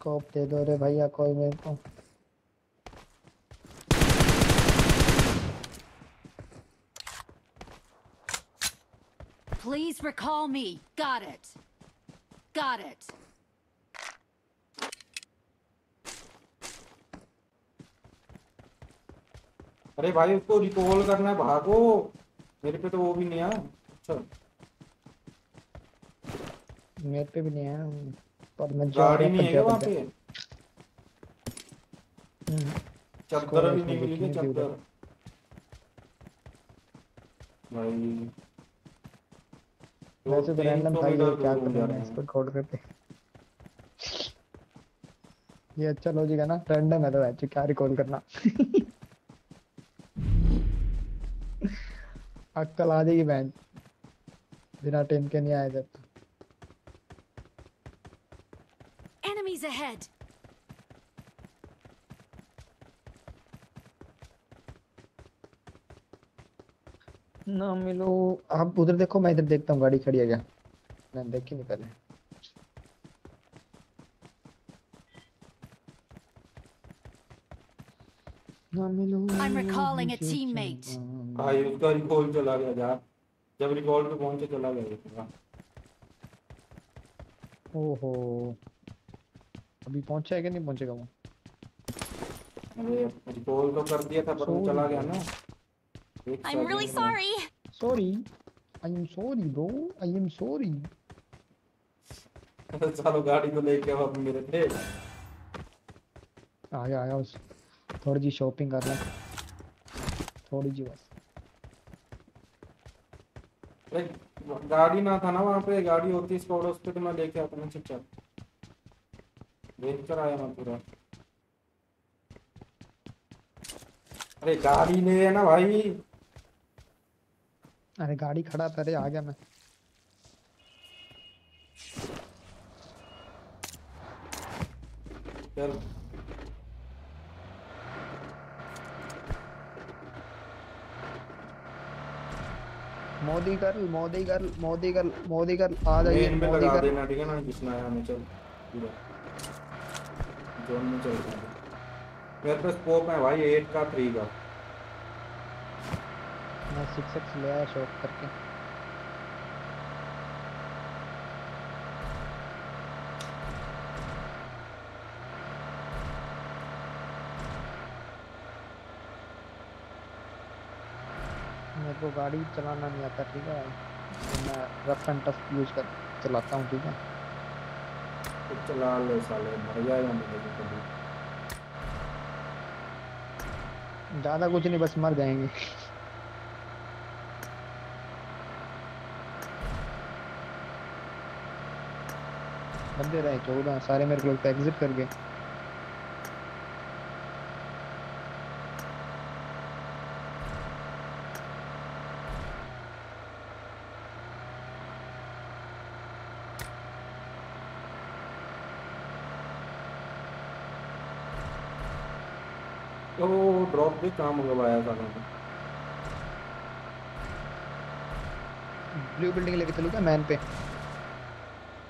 स्कोप दे दो रे भैया कोई मेरे को please recall me got it अरे भाई उसको रिकॉल करना है भागो मेरे पे तो वो भी नहीं आया अच्छा मेरे पे भी नहीं आया गाड़ी नहीं है वहाँ पे चक्कर भी नहीं मिली चक्कर भाई वैसे तो रैंडम था ये क्या करने वाले इस पर कोड करते ये अच्छा लॉजिक है ना रैंडम है तो वैसे क्या रिकॉल करना अक्कल आ जाएगी बैंड बिना टीम के नहीं आए जब ahead ना मिलो आप उधर देखो मैं इधर देखता हूँ गाड़ी खड़ी है क्या मैं देखी नहीं पहले ना मिलो I'm recalling a teammate भाई उसका रिकॉल चला गया यार जब रिकॉल पे पहुंचे चला गया ओहो अभी पहुंचा है कि नहीं पहुंचेगा वो रिकॉल तो कर दिया था पर वो चला गया ना I'm really sorry sorry I am sorry bro I am sorry चलो गाड़ी को लेके अब मेरे पे आया आया बस थोड़ी जी शॉपिंग करना थोड़ी जी बस गाड़ी ना था ना वहां पे गाड़ी होती स्क्वाड हॉस्पिटल में लेके अपना चुपचाप आया मैं पूरा अरे गाड़ी ले है ना भाई अरे गाड़ी खड़ा था रे आ गया मैं चल मोदी गर्ल, मोदी गर्ल, मोदी गर्ल, मोदी गर्ल आ जाइए। इन पे लगा देना ठीक है ना, किसना है हमें। चल पूरा जोन में चल। मेरे पास स्कोप है भाई 8 का 3 का। मैं 6x ले आया शॉट करके। मेरे को गाड़ी चलाना नहीं आता ठीक है, मैं रफ एंड टफ यूज कर चलाता हूँ ठीक है। तो चला ले साले, मर जाएगा मुझे। ज़्यादा कुछ नहीं, बस मर जाएंगे। बंदे रहे 14 सारे, मेरे को लगता है एग्जिट कर गए। तो ड्रॉप भी काम होगा था। ब्लू बिल्डिंग लेके चलूं क्या मैन पे?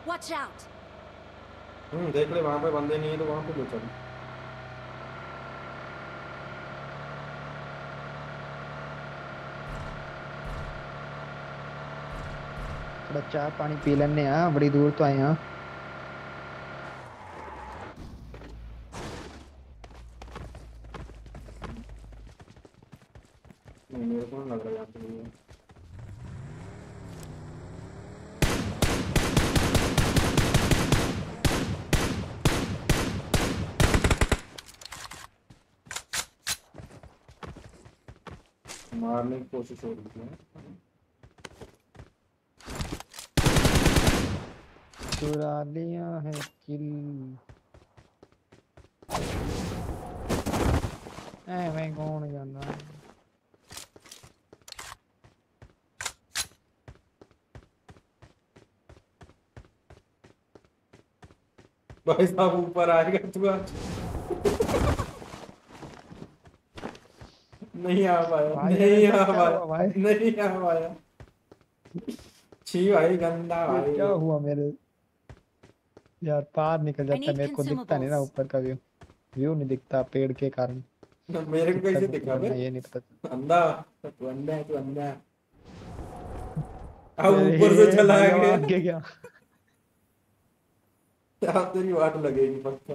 Watch out. देख ले वहां पे बंदे नहीं है तो वहां पे ले चल। थोड़ा चाय पानी पी लेने हैं, बड़ी दूर तो आए हैं। मारने की कोशिश हो रही है चुरा लिया है किल। मैं कौन जाना है भाई साहब, ऊपर आएगा तू आज। नहीं आ पाया, नहीं आ पाया, नहीं आ पाया। छी भाई गंदा भाई, क्या हुआ मेरे यार? पार निकल जाता, मेरे को दिखता नहीं ना ऊपर का व्यू, व्यू नहीं दिखता पेड़ के कारण। मेरे को कैसे दिखा बे? ये नहीं पता। अंधा तू, अंधा है तू, अंधा। अब ऊपर से चला गया आगे, क्या क्या तेरी वाट लगेगी पक्का।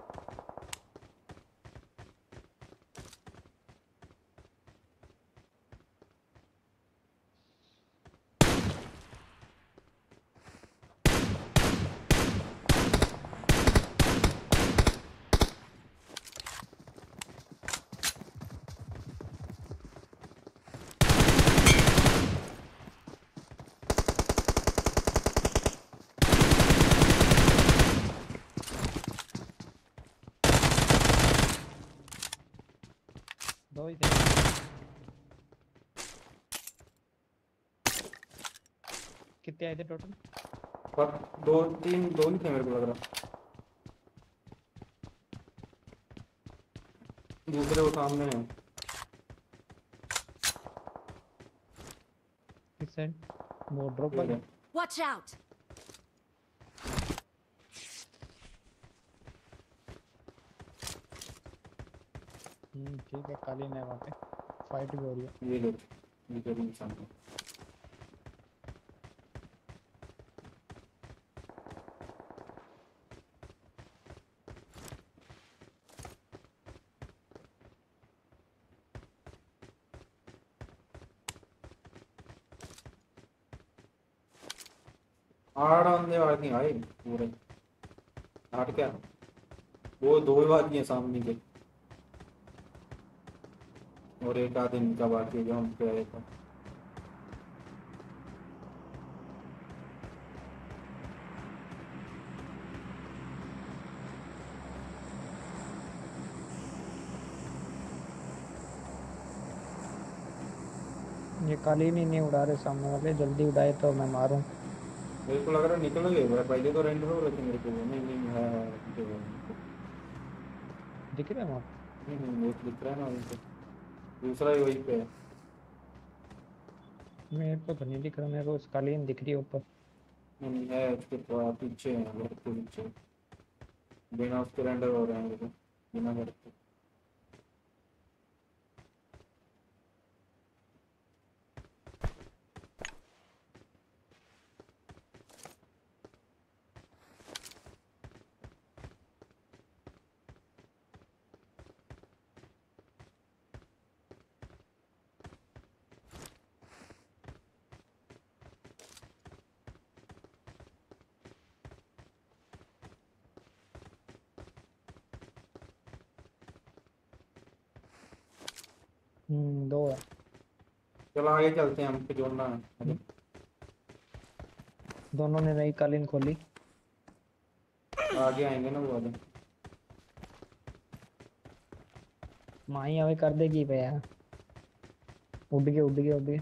कितने आए थे टोटल? पर 2 3 2 ही थे मेरे को लग रहा। दूसरे वो सामने है किस साइड? वो ड्रॉप पर है। Watch out. ठीक है, कालीन है वहाँ पे, फाइट भी हो रही है। ये लोग नीचे भी इंसान है। आड़ आने वाली भाई पूरे आठ क्या, वो 2 वाली है सामने के और एक आधे इनका बाकी है जो हम पे आया था। ये कालीन ही नहीं उड़ा रहे सामने वाले, जल्दी उड़ाए तो मैं मारूं। बिल्कुल अगर निकल गए मेरा पहले तो रेंडर हो लेकिन मेरे को नहीं है दिख रहा है वहां नहीं दिख रहा है ना दूसरा ही वही पे मेरे को तो नहीं दिख रहा मेरे को कालीन दिख रही है ऊपर नहीं है उसके पीछे है वो पीछे बिना उसके रेंडर हो रहा है बिना करके दो है। चलो आगे चलते हैं हम पे जोड़ना है दोनों ने नई कालीन खोली आगे आएंगे ना वो वाले माही अभी कर देगी भैया उड़ गए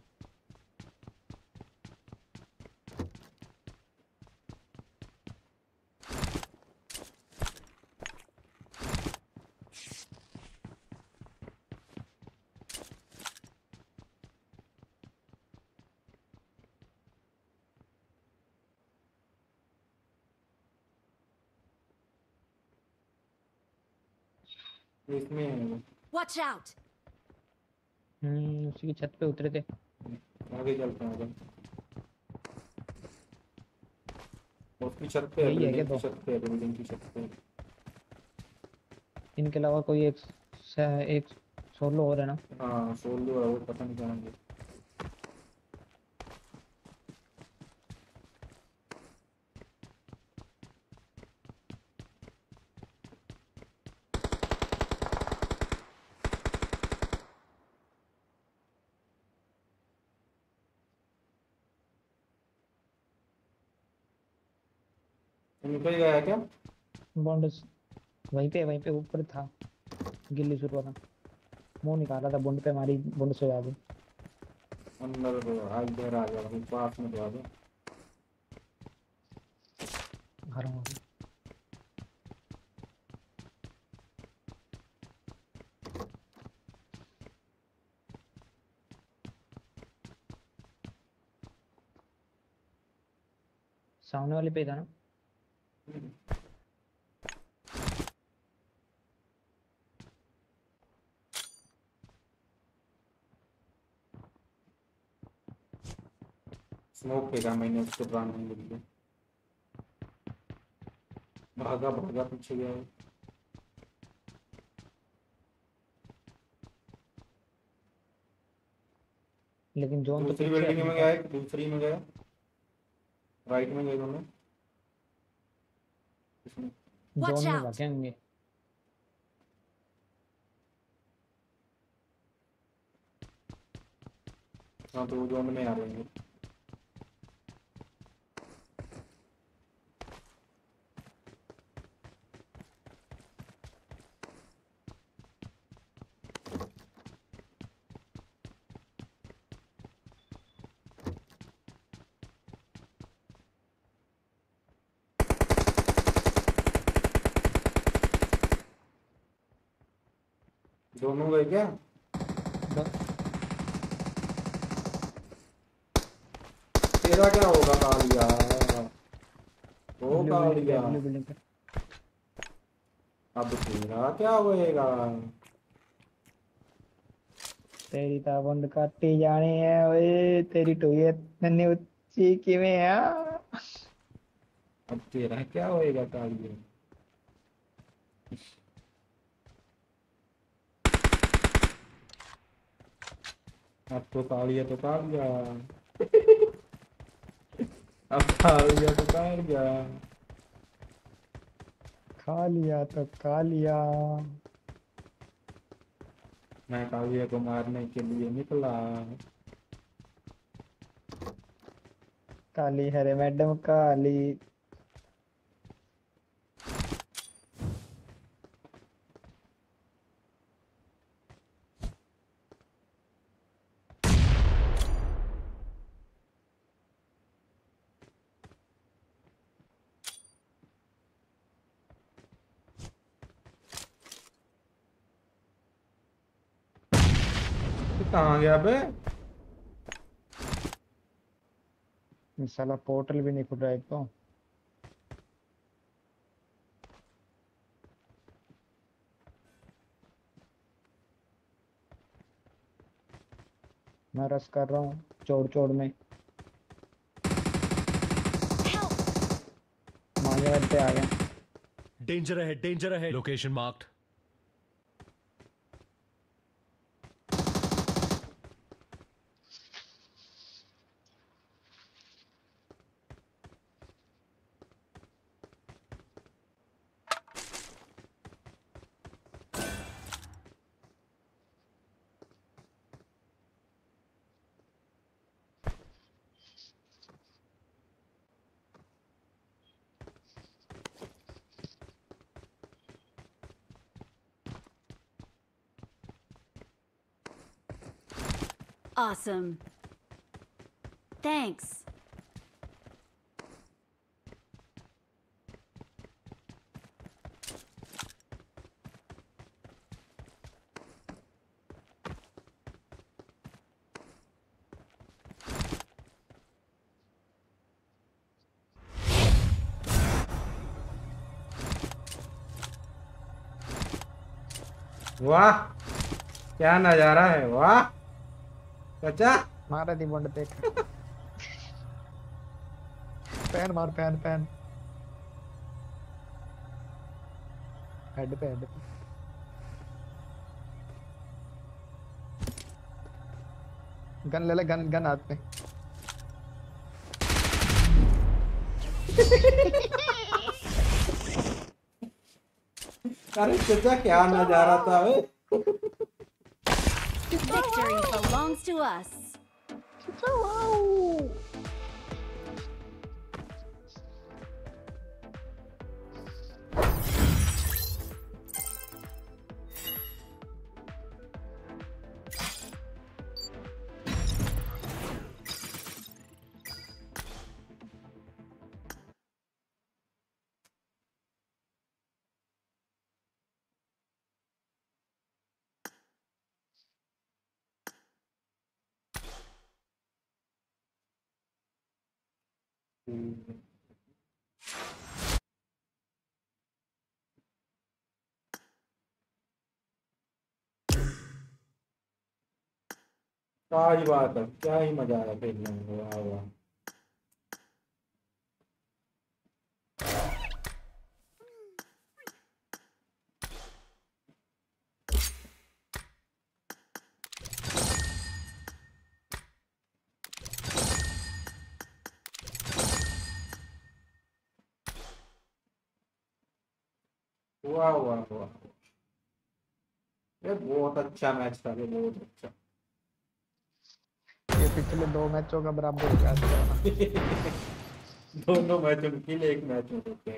Watch out. उसकी छत पे उतरे थे आगे चलते हैं उसकी छत पे बिल्डिंग की छत पे इनके अलावा कोई एक सोलो हो रहा है ना हां सोलो है वो पता नहीं करेंगे निकल गया क्या बॉन्डस वहीं पे ऊपर था गिल्ली सुरवा का मुंह निकाला था बॉन्ड पे हमारी बॉन्ड से आगे अंदर आ इधर आ गया पास में आ गया घर में सामने वाले पे था ना स्मोक फेंका मैंने उसको प्राण नहीं मिली भागा पीछे गया लेकिन जोन दूसरी तो बिल्डिंग में गया दूसरी में गया राइट में गए दोनों जोन में भागेंगे हाँ तो वो जोन में आ रहे हैं दोनों गए क्या तेरा क्या होगा कालिया अब तेरा क्या होएगा तेरी ताबंद काटे जाने है ओए तेरी टोये नन्हे उच्ची किवें है अब तेरा क्या होएगा कालिया Totalia. Kalia. मैं कालिया को मारने के लिए निकला। काली हरे मैडम काली। कहाँ गया बे? साला पोर्टल भी नहीं खुल रहा है तो। मैं रस कर रहा हूँ चोड़ में। मांगे बैठे आ गए। डेंजर है। Location marked. Awesome. Thanks. वाह, क्या नजारा है, वाह। अच्छा मारा दी बंड देख। पैन मार पैन हेड पे गन ले गन हाथ पे। अरे चाचा क्या नजारा था वे। Victory belongs to us. Wow. आज बात है, क्या ही मजा आया खेलने में। वाह वाह, ये बहुत अच्छा मैच था, ये बहुत अच्छा। ये पिछले दो मैचों का बराबर हो गया। दोनों मैचों के लिए एक मैच हो गया।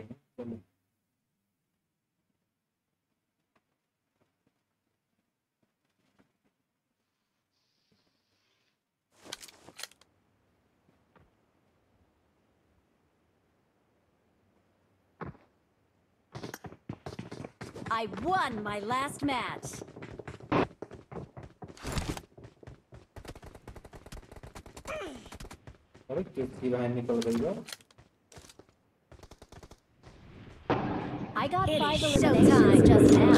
I won my last match. अरे किसकी लाइन निकल गई है? I got 5 eliminations just now.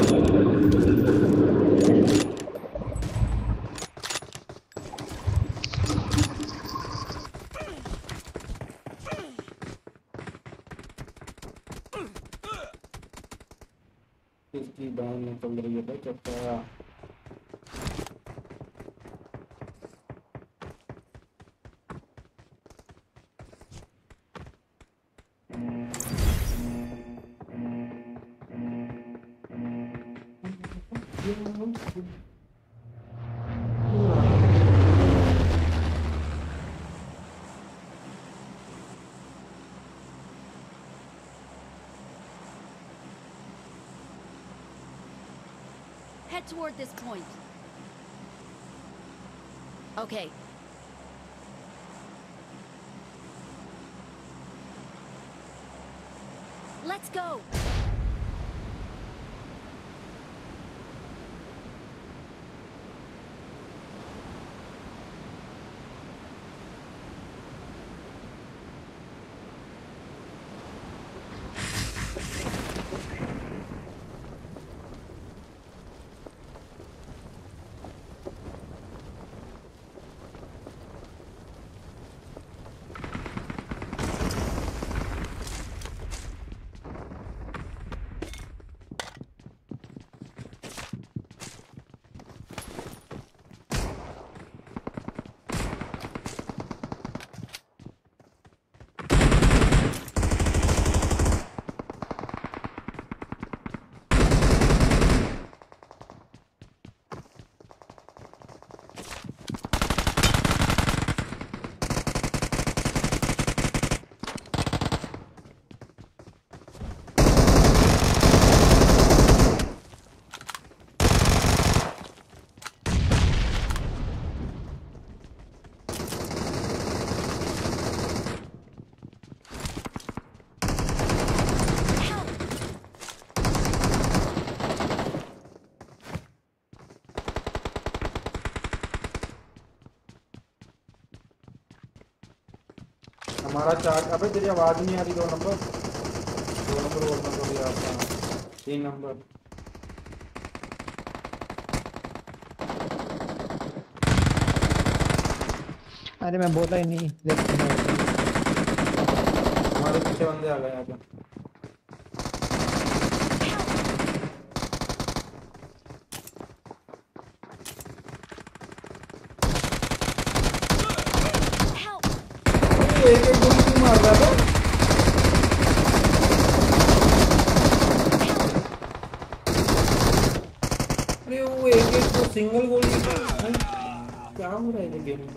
Head toward this point. Okay. Let's go. हमारा चार्ट अबे तेरी आवाज नहीं आ रही। दो नंबर और नंबर भी आपका 3 नंबर। अरे मैं बोला ही नहीं। हमारे पीछे बंदे आ गए यहाँ पे। सिंगल गोल क्या हो रहा है गेम में?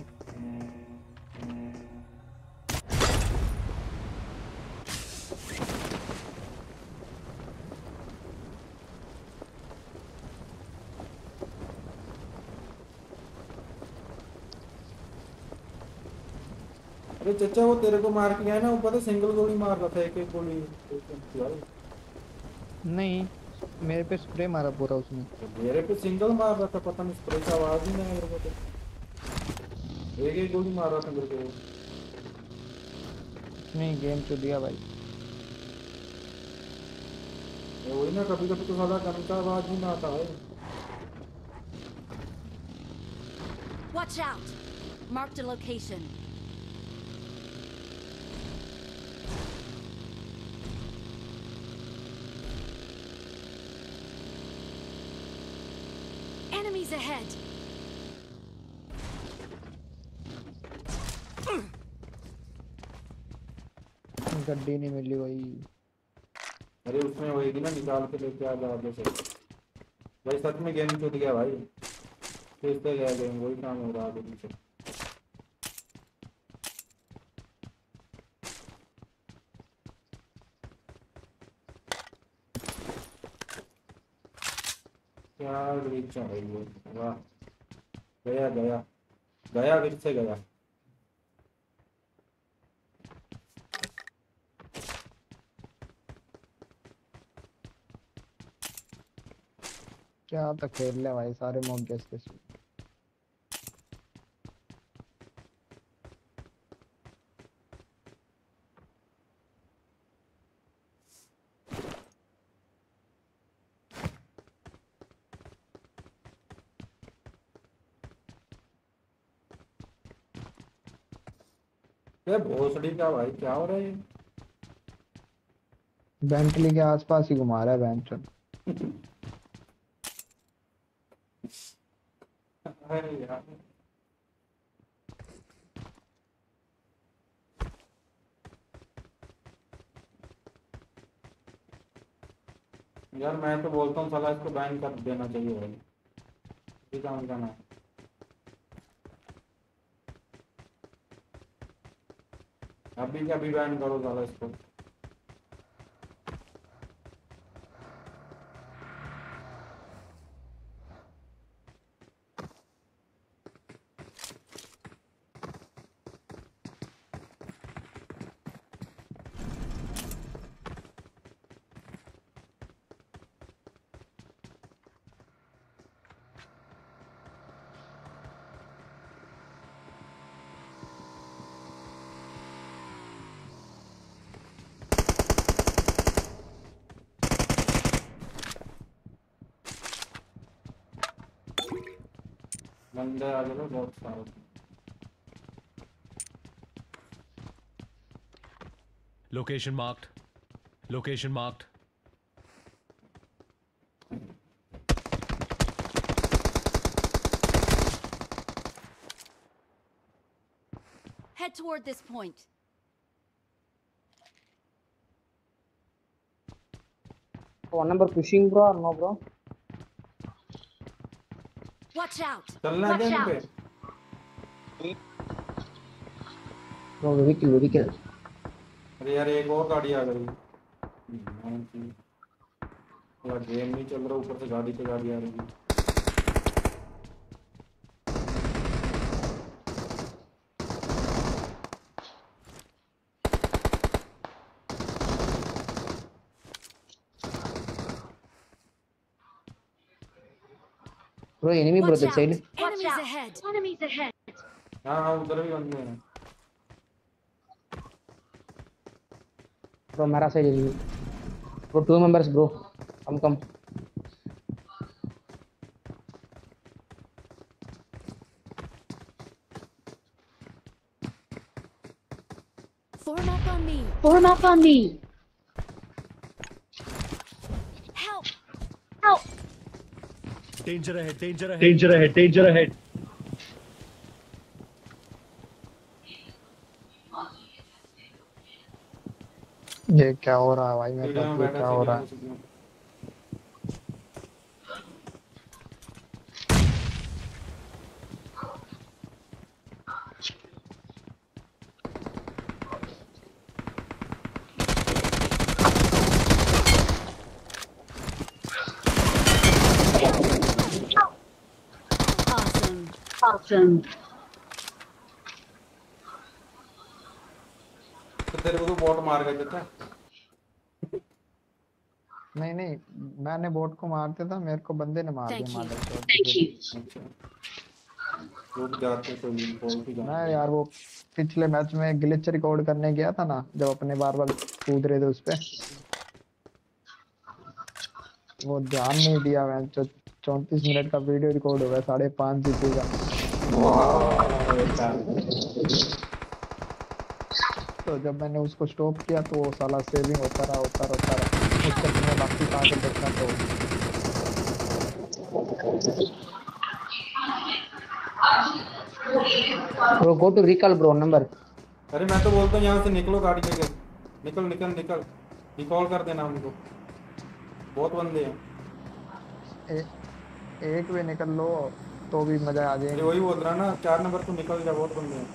अरे चचा वो तेरे को मार के गया ना, वो पता सिंगल गोली मार रहा था, एक गोली नहीं। मेरे पे स्प्रे मारा पूरा उसने, मेरे पे सिंगल मार रहा था, पता नहीं स्प्रे का आवाज ही नहीं आ रहा था, एक गोली मार रहा था मेरे को। नहीं गेम तो दिया भाई, ये वही ना कभी कभी तो साला गन का आवाज ही ना आता है। Watch out, mark the location. Enemies ahead. गड्डी नहीं मिली भाई। अरे उसमें वही थी ना, निकाल के लेके आ गया आगे से भाई। सच में गेम छूट गया भाई, फिर से गया गेम, वही काम हो रहा है आगे पीछे। वाह गया गया गया, फिर से गया। क्या तो खेल ले भाई, सारे मॉब जैसे भोसड़ी का भाई क्या हो रहा है? बेंटली के आसपास ही घुमा रहा है बेंटल। अरे यार यार मैं तो बोलता हूँ साला इसको बैन कर देना चाहिए भाई, ये काम करना है। अभी क्या भी बैन करो साला इसको। बंदे आ गए बहुत सारे। Location marked, location marked. Head toward this point. One number pushing bro और नो ब्रो। Watch out. चलना है क्या पे? वो विकल विकल। अरे यार एक और गाड़ी आ गई। यार गेम नहीं चल रहा, ऊपर से गाड़ी आ रही है। Enemy bro that side, enemies ahead. हां उधर भी बंदे हैं ब्रो, मेरा side enemy bro, two members bro, come form up on me Danger ahead, danger ahead, danger ahead, danger ahead. ये क्या हो रहा है भाई, मेरे को क्या हो रहा है। awesome तेरे को तो बॉट मार गया था। नहीं नहीं मैंने बॉट को मारते था, मेरे को बंदे ने मार दिया। मैं यार वो पिछले मैच में ग्लिच रिकॉर्ड करने गया था ना, जब अपने बार बार कूद रहे थे उस पे, वो ध्यान नहीं दिया। मैं 34 मिनट का वीडियो रिकॉर्ड हो गया, 5.5 जीबी का। तो जब मैंने उसको स्टॉप किया तो वो साला सेविंग होता रहा उसके बाद में बाकी काम करता था। Bro go to recall bro number. अरे मैं तो बोलता हूं यहां से निकलो, गाड़ी लेके निकल रिकॉल कर देना उनको, बहुत बंदे हैं। एक वे निकल लो तो भी मजा आ जाएगा। वही बोल रहा ना, 4 नंबर तो निकल जा, बहुत बंदे हैं।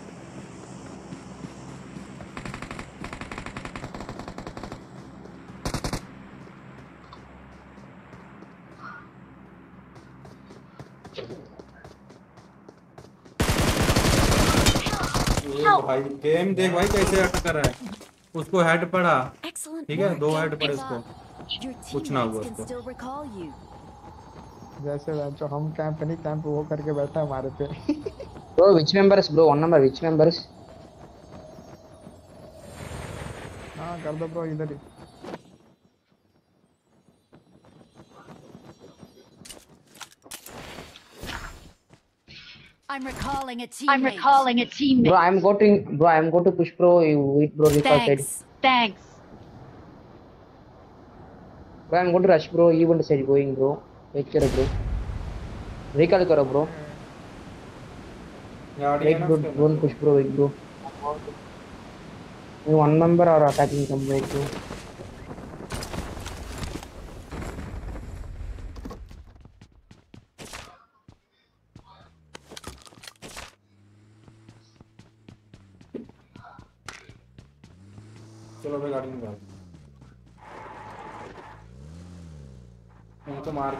भाई गेम देख भाई कैसे अटक रहा है, उसको हेड पड़ा ठीक है, 2 हेड पड़े उसको, कुछ ना हुआ उसको। जैसे बच्चों हम कैंप नहीं, कैंप वो करके बैठा हमारे पे। Bro which members bro, one number which members. हां कर दो ब्रो, इधर ही I'm recalling a teammate Bro I'm going to push bro, you wait bro, recall side thanks Bro I'm going to rush bro, you want to side going bro, wait करो bro, recall करो bro यार, एक good one push bro, एक bro one number और attacking complete. चलो मैं गाड़ी निकाल, तो मार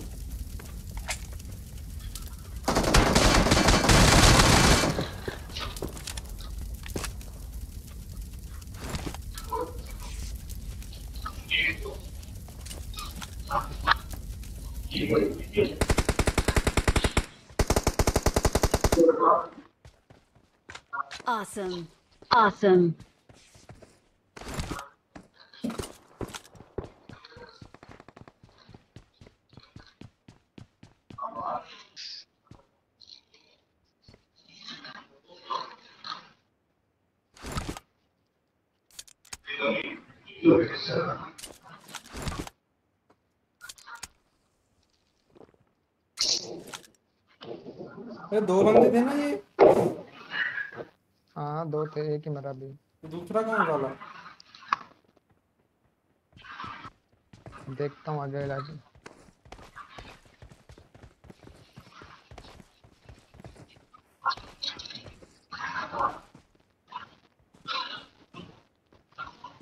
Awesome. ये 2 बंदे थे ना ये। हाँ 2 थे, एक ही मरा भी। दूसरा कौन वाला देखता हूँ आगे लाके।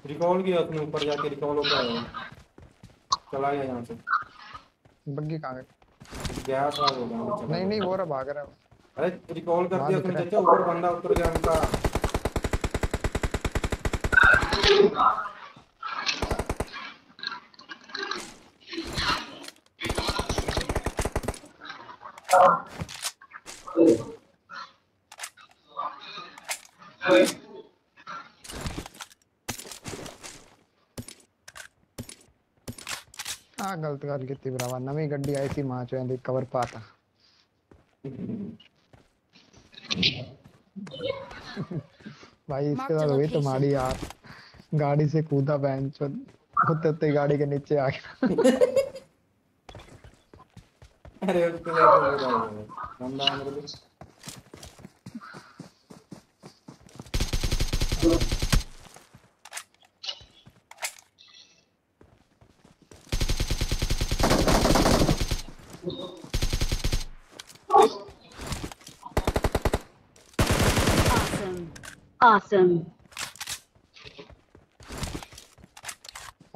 रिकॉल किया अपने ऊपर जाके, रिकॉल हो गया, चला गया यहाँ से। बग्गी कहाँ गई? गया था वो, नहीं वो रहा भाग रहा है। अरे रिकॉल कर दिया अपने चाचा, ऊपर बंदा उतर गया उनका। हाँ गलत कर के तिब्रावा नवी गड्डी आई थी माँ चो देख कवर पाता। भाई इसके बाद हुई तुम्हारी यार, गाड़ी से कूदा बेंच होते गाड़ी के नीचे आ गया। अरे उसके बाद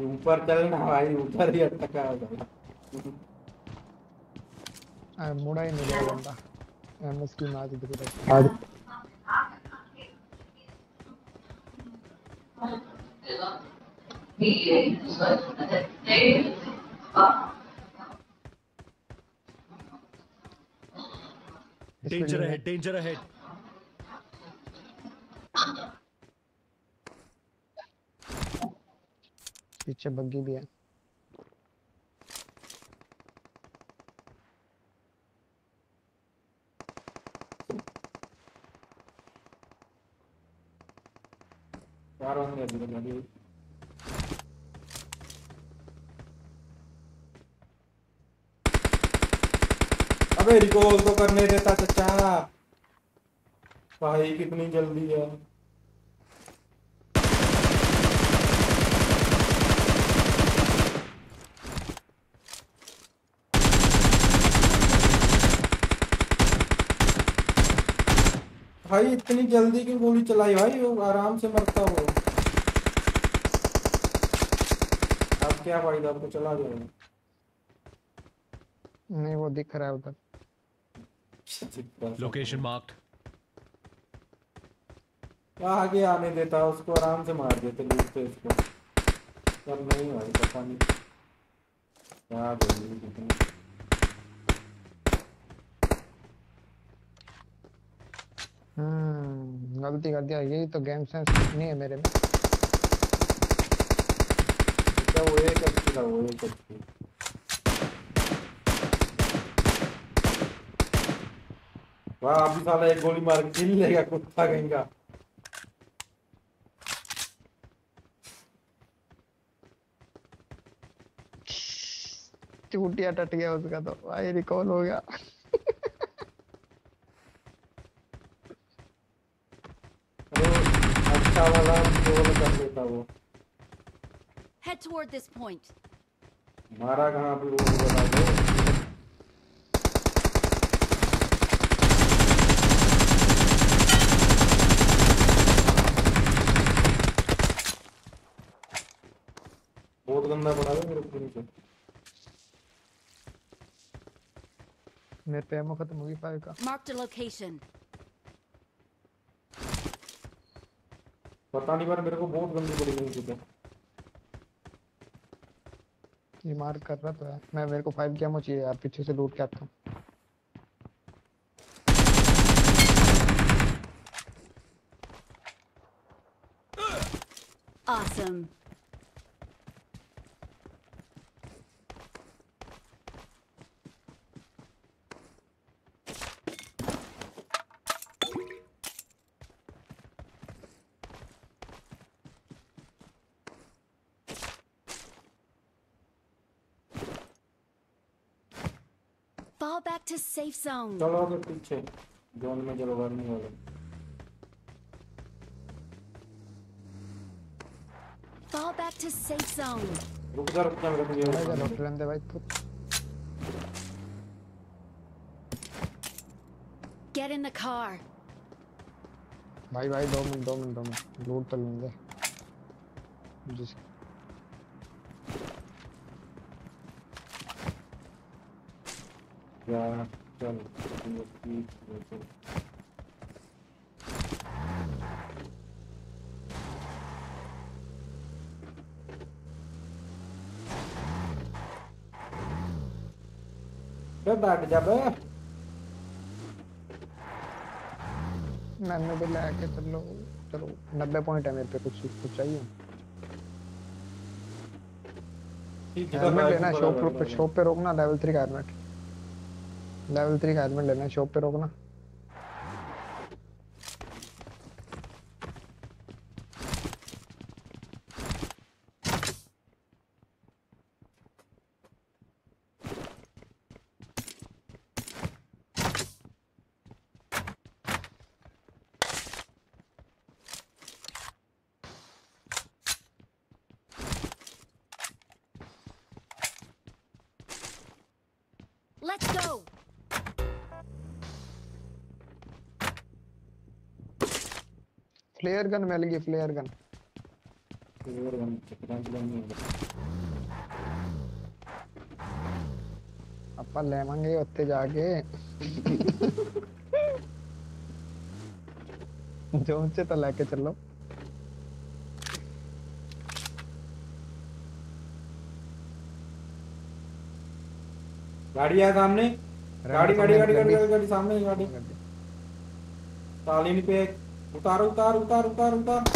ऊपर चलना भाई उधर ही अटका होगा आ मुड़ा ही नहीं बंदा एमएस की मार इधर आ danger ahead पीछे बग्गी भी है यार होंगे बग्गी अबे रिकॉल तो करने देता चचा भाई कितनी जल्दी है भाई इतनी जल्दी की गोली चलाई भाई वो आराम से मरता हो अब क्या भाई आपको चला गया नहीं वो दिख रहा है उधर लोकेशन मार्क्ड आगे आने देता उसको आराम से मार देते लूटते इसको तब नहीं भाई पता नहीं क्या बोलूं गलती कर दिया यही तो गेम सेंस नहीं है मेरे में क्या वो एक अच्छी था वो एक अच्छी वाह अभी साला एक गोली मार के किल लेगा कुत्ता कहीं का चूटिया टट गया उसका तो भाई रिकॉल हो गया वाला गोल कर लेता वो हेड टुवर्ड दिस पॉइंट मारा कहां पे वो बता दो बहुत गंदा पड़ा है मेरे ऊपर नीचे मेरे पे एमो खत्म हो गई फाइव का मार्क द लोकेशन पता नहीं पर मेरे को बहुत गंदी गोली मिल चुकी है ये मार कर रहा तो है मैं मेरे को 5 की एमो चाहिए यार पीछे से लूट के आता हूं awesome back to safe zone chalo aage piche zone mein chalo warning ho gaya fall back to safe zone ruk ja mere ko plan de bhai get in the car bhai do min load kar lunga just Yeah, चल बैठ जा बे मैंने भी लाके चलो चलो 90 point है मेरे पे कुछ चाहिए ठीक है लेना शॉप पे रोकना लेवल 3 हेलमेट लेवल 3 का हेलमेट लेना शॉप पे रोकना फ्लेयर गन मिल गई, फ्लेयर गन ਆਪਾਂ ਲੈਵਾਂਗੇ ਉੱਤੇ ਜਾ ਕੇ ਜੋਨ ਚ ਤਾਂ ਲੈ ਕੇ ਚੱਲੋ। गाड़ी है सामने, गाड़ी गाड़ी गाड़ी गाड़ी गाड़ी सामने ही गाड़ी तालीन पे उतार उतार उतार उतार उतार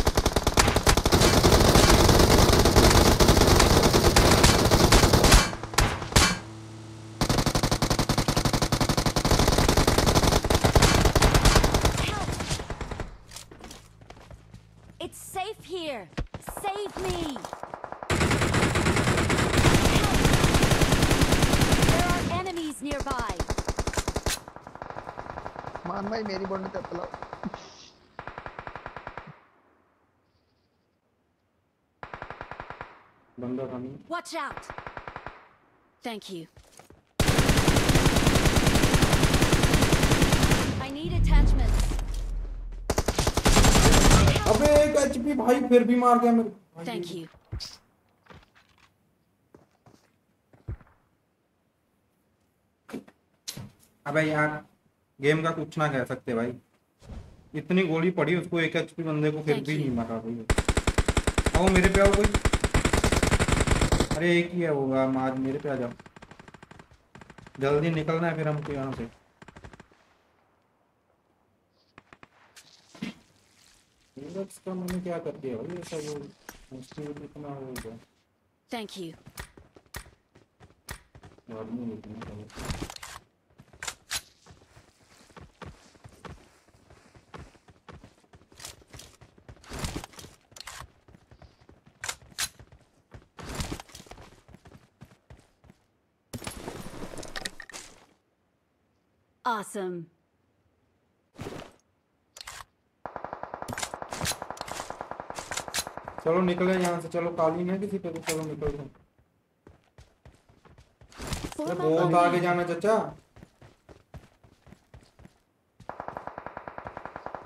It's safe here. Save me. nearby मान भाई मेरी बॉडी पे चलाओ बंदा कमी watch out thank you I need attachments अबे एक एचपी भाई फिर भी मार गया मेरे thank you अबे यार गेम का कुछ ना कह सकते भाई, इतनी गोली पड़ी उसको एक एचपी बंदे को फिर भी नहीं मारा भाई। आओ मेरे पे आओ कोई, अरे एक ही है होगा मार, मेरे पे आ जाओ, जल्दी निकलना है फिर हमको यहाँ से। रिलैक्स का मैंने क्या कर दिया भाई ऐसा, वो स्पीड इतना हो गया। Thank you. Awesome. चलो निकले यहाँ से, चलो कालीन है किसी पे तो चलो निकलो। बहुत आगे जाना चाचा,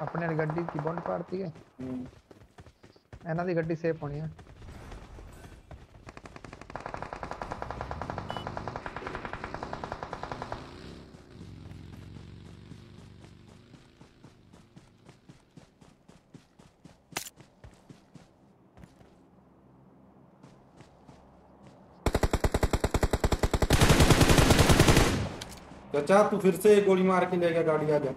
अपने गड्डी की बॉन्ड पारती है, एना दी गड्डी सेफ होनी है। अच्छा तू फिर से गोली मार के ले गया गाड़ी, आ जा।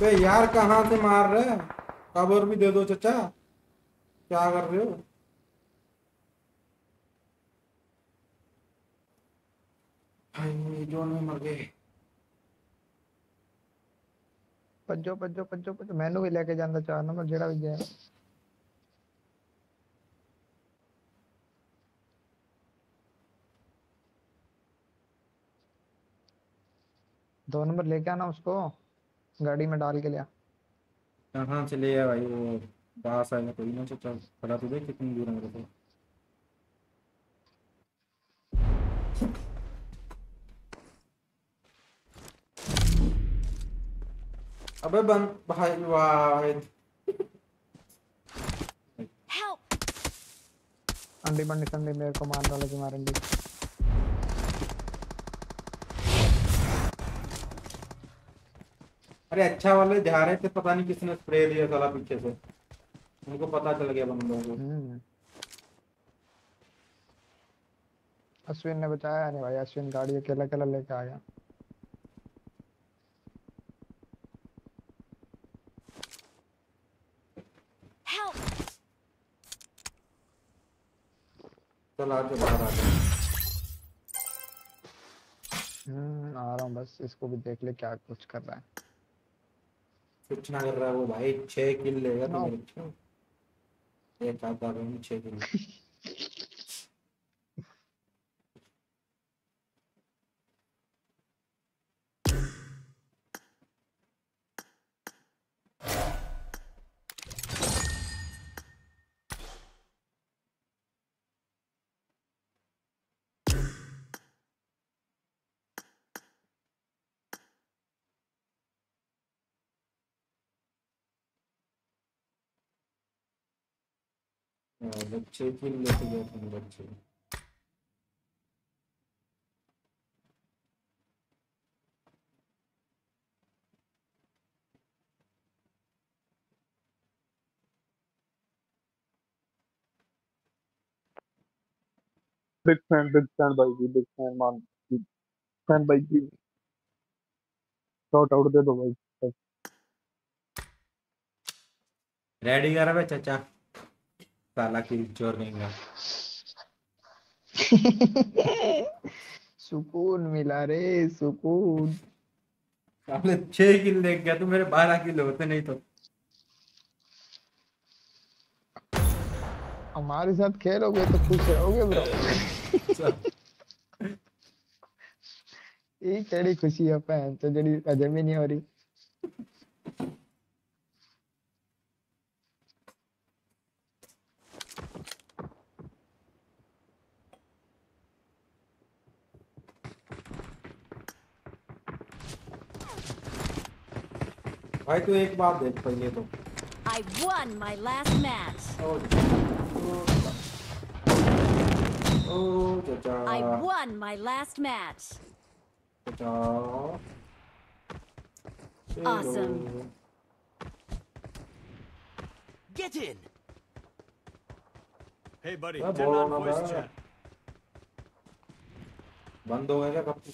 बे यार कहाँ से मार रहे, कवर भी दे दो चचा, क्या कर रहे हो। हाय जोन में मर गए। पंजो पंजो पंजो पंजो मैनू भी लेके जाना चाह ना, मैं जेड़ा भी गया दो नंबर लेके आना, उसको गाड़ी में डाल के लिया। कहाँ से ले आया भाई वो, पास आएगा कोई ना चचा, खड़ा तो देख कितनी दूर है मेरे से। अबे बंद भाई, वाह अंडी बंडी संडी मेरे को मार डाला कि मारेंगे। अरे अच्छा वाले जा रहे थे, पता नहीं किसने स्प्रे दिया साला पीछे से, उनको पता चल गया बंदों को। अश्विन ने बचाया नहीं भाई, अश्विन गाड़ी अकेला अकेला लेके आ गया। चल आके बाहर आ गया। आ रहा हूँ बस, इसको भी देख ले क्या कुछ कर रहा है, कुछ ना कर रहा है वो भाई। 6 किल लेगा तो Hep babanı çevirin. बच्चे फिर लेके गए थे बच्चे big fan मान fan भाई जी शॉट आउट दे दो भाई रेडी कर रहा है चाचा साला की जोर नहीं है सुकून मिला रे सुकून साले 6 किल देख गया तू मेरे 12 किल होते नहीं तो हमारे साथ खेलोगे तो खुश रहोगे ब्रो ये कैसी खुशी है फैन तो जड़ी अजर में नहीं हो रही भाई तू एक बात देख पहले तो I won my last match. Oh चाचा I won my last match. चाचा Awesome. Get in. Hey buddy, turn on voice chat. बंद हो गया कब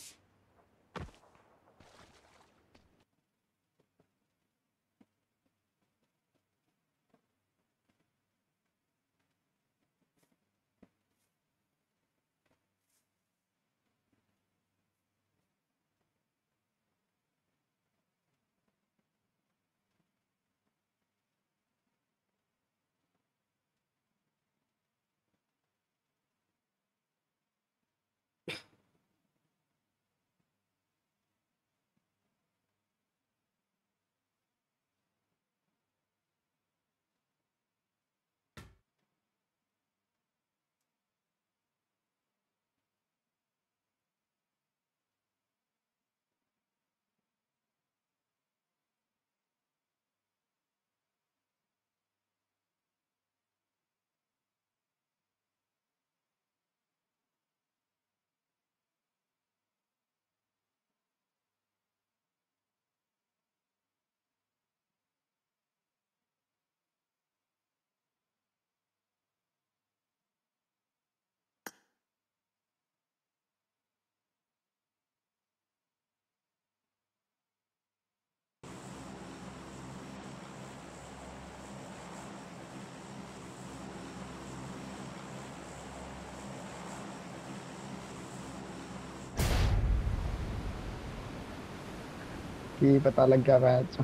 ये पता लग गया मैच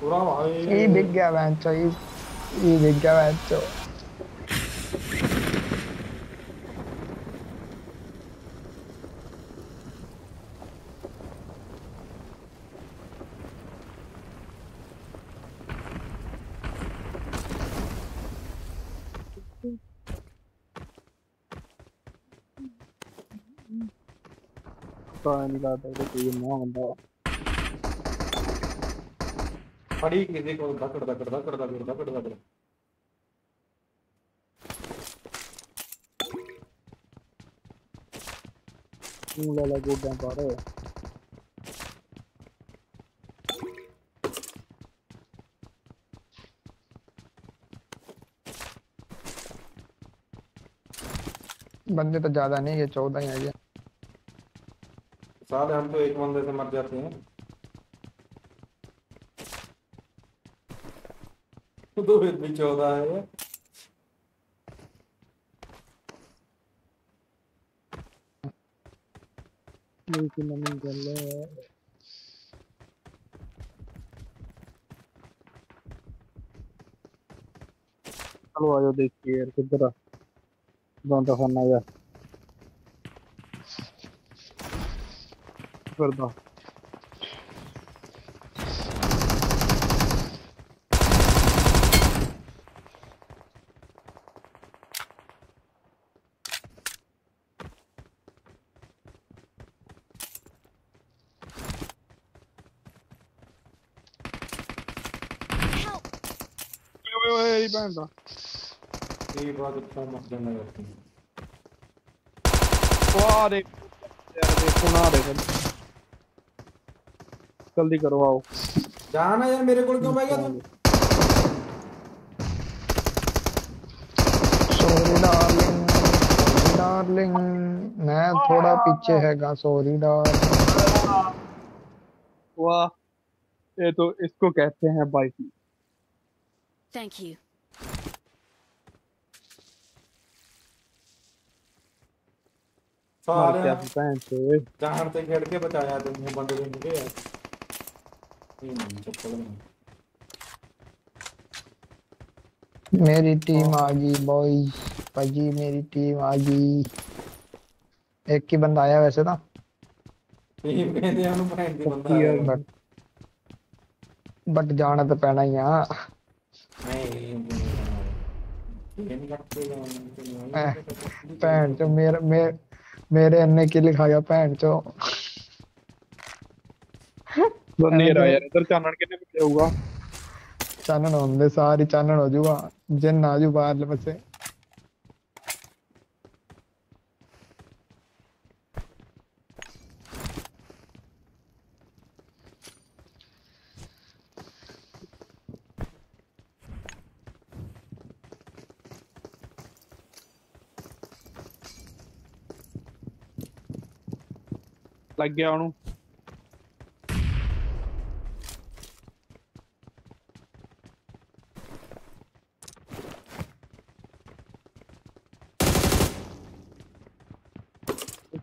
पूरा भाई ये बिग गया मैच ये बिग गया मैच नहीं बात है कि ये ना बंदा खड़ी के देखो धकड़ पूरा लगा गोदा पर है बंदे तो ज्यादा नहीं है 14 ही आ गया साले हम तो एक बंदे से मर जाते हैं दो हिट भी 14 है लेकिन हम कर ले चलो आयो देखिए यार किधर है बंदा होना यार कर दो बंदा ये बहुत अच्छा मकसद है करते हैं वाह देखो ना देखो जल्दी करो आओ जाना यार मेरे को क्यों भागया तुम सॉरी डार्लिंग मैं थोड़ा पीछे हैगा सॉरी डार्लिंग वाह ये तो इसको कहते हैं बाइक Thank you. सारे जहां तक खेल के बचाया तुमने बंदे के यार मेरी टीम आ गई बॉयज भाई मेरी टीम आ गई एक ही बंदा आया वैसे ना टीम में थे हम भाई बंदा बट जाना तो पैना ही है पैंट जो मेरे अन्ने की लिखा गया पैंट जो तो नहीं रहा यार इधर चानन के ने क्या होगा चानन होंगे सारी चानन हो जुगा जन ना जु बाहर ले बसे लग गया उन्हों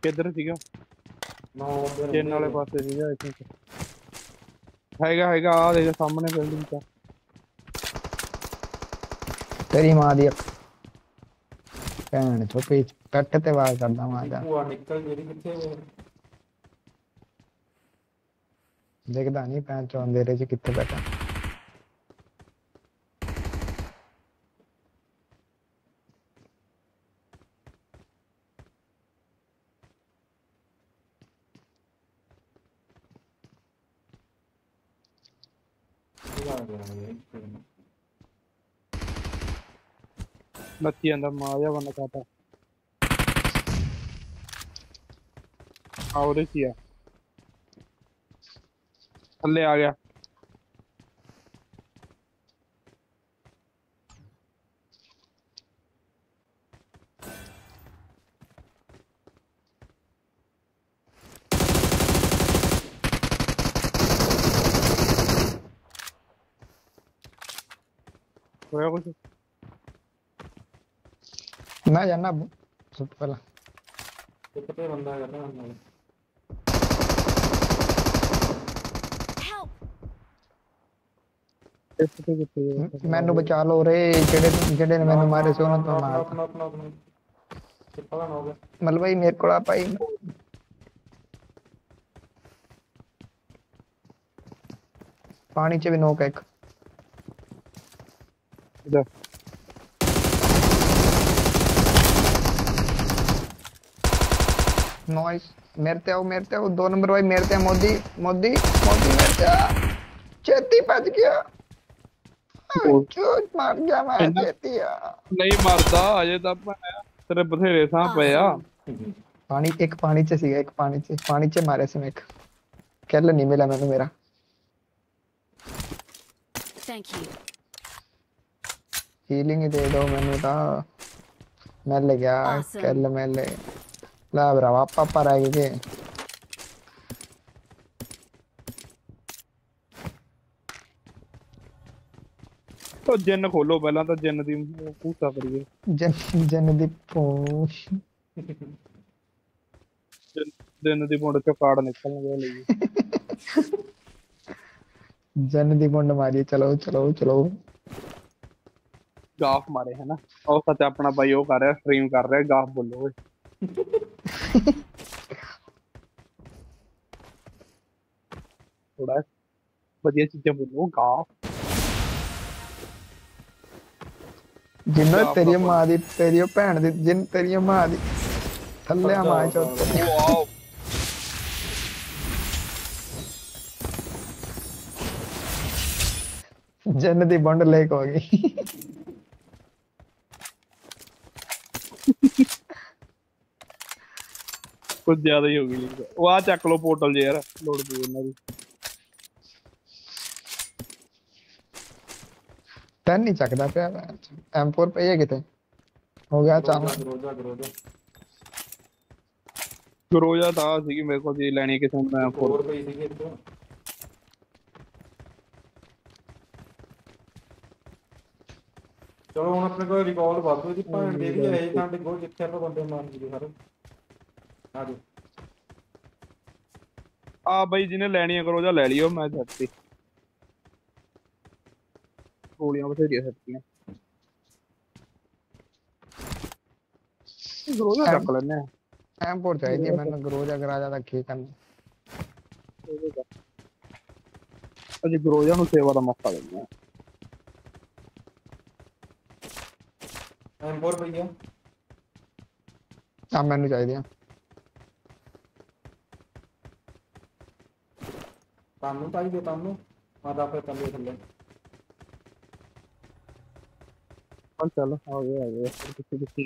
किधर थी क्या चेन वाले पास से थी क्या इसमें है क्या आ देखा सामने बिल्डिंग का तेरी मार दिया पैन तो पेट पेट ते बाहर करना मार दिया वो निकल मेरी कितने देखदा नहीं पैंच अंधेरे जी कितने बैठा लत्ती अंदर माया बना चाहता और किया ले आ गया होया कुछ ना जाना सब पहला कितने बंदा है ना मैंने बचा लो रे जेड़े जेड़े ने मैंने मारे से उन्होंने तो मारा मतलब भाई मेरे को आप आई पानी चे भी नोक एक इधर नॉइस मेरे ते आओ दो नंबर भाई मेरे ते मोदी मोदी मोदी मेरे ते चेती पच गया चोट मार गया मार देती है नहीं मारता अजय तब मैं तेरे बथेरे सांप है यार पानी चे सीखा एक पानी चे मारे से मैं कैल नहीं मिला मैंने मेरा थैंक यू हीलिंग ही दे दो मैंने ता मैं ले गया कैल मैं ले लाभ रहा वापा पर आएगी के तो जन खोलो पहला तो जन दी पूछा करिए जन दी पूछ जन दी बोंड से कार्ड निकल गया ले जन दी बोंड मारिए चलो चलो चलो गाफ मारे है ना और सच अपना भाई वो कर रहा है स्ट्रीम कर रहा है गाफ बोलो थोड़ा बढ़िया चीजें बोलो गाफ जिन्नो तेरी मां दी तेरी भैन दी जिन तेरी मां दी थल्ले मां चोत वाओ जन दी बंड लेक हो गई कुछ ज्यादा ही हो गई वो आ चेक लो पोर्टल जे यार लोड पे इना दी तन नहीं चकदा पे M4 पे है किथे हो गया चालू ग्रोजा ग्रोजा ग्रोजा था सी मेरे को जी लेनी किसे मैं M4 पे ही थी तो चलो ਹੁਣ अपने को रिकॉल वापस दी पॉइंट दे दिया है ना देखो जिथे आप बंदे मार दिए हर आ भाई जिन्हें लेनी है करो जा ले लियो मैं छटती गोलियां बस दिया सकती हैं ग्रोजा रख लेने टाइम पर चाहिए मैंने ग्रोजा करा ज्यादा की करना अजी ग्रोजा नु सेवा का मौका देना टाइम पर भैया आ मैंने चाहिए तानू ताई दे तानू मादा पे तले थले और चलो आ गए किसी किसी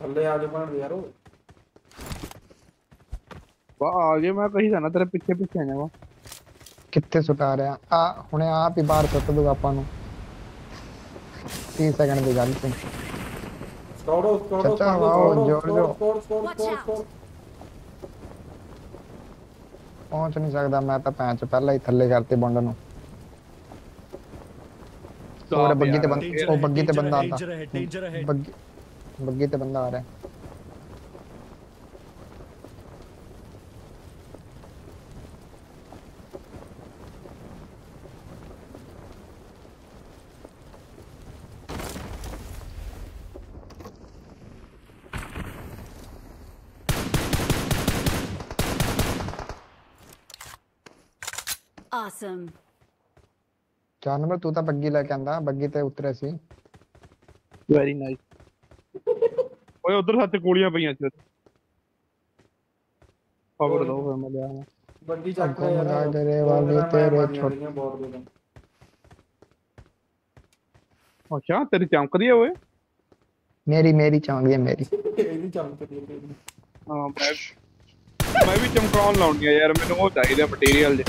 थले आ जाओ बन यार वाह आ गए मैं कहीं जाना तेरे पीछे पीछे आ जावा किथे सुटा रहा आ हुने आप ही बाहर सुट दूंगा आपा नु 3 सेकंड दी गल से छोड़ो छोड़ो छोड़ो छोड़ो पहुंच नहीं सकता मैं तो पैंच पहले ही थल्ले करते बंड नु और बग्गी ते बंदा ओ बग्गी ते बंदा आता बग्गी ते बंदा आ रहा है awesome जानवर तू तो बग्गी लेके आंदा बग्गी ते उतरे सी वेरी नाइस ओए उधर साथे गोलियां पईयां सी पावर दो मैं ले आना बंडी चक यार तेरे वाली तेरे छोटियां बहुत दे ओ क्या तेरी चमक रही है ओए मेरी मेरी चमक रही है मेरी मेरी चमक रही है हां मैं भी चमकाउन लाउंडी है यार मैंने वो चाहिए मटेरियल दे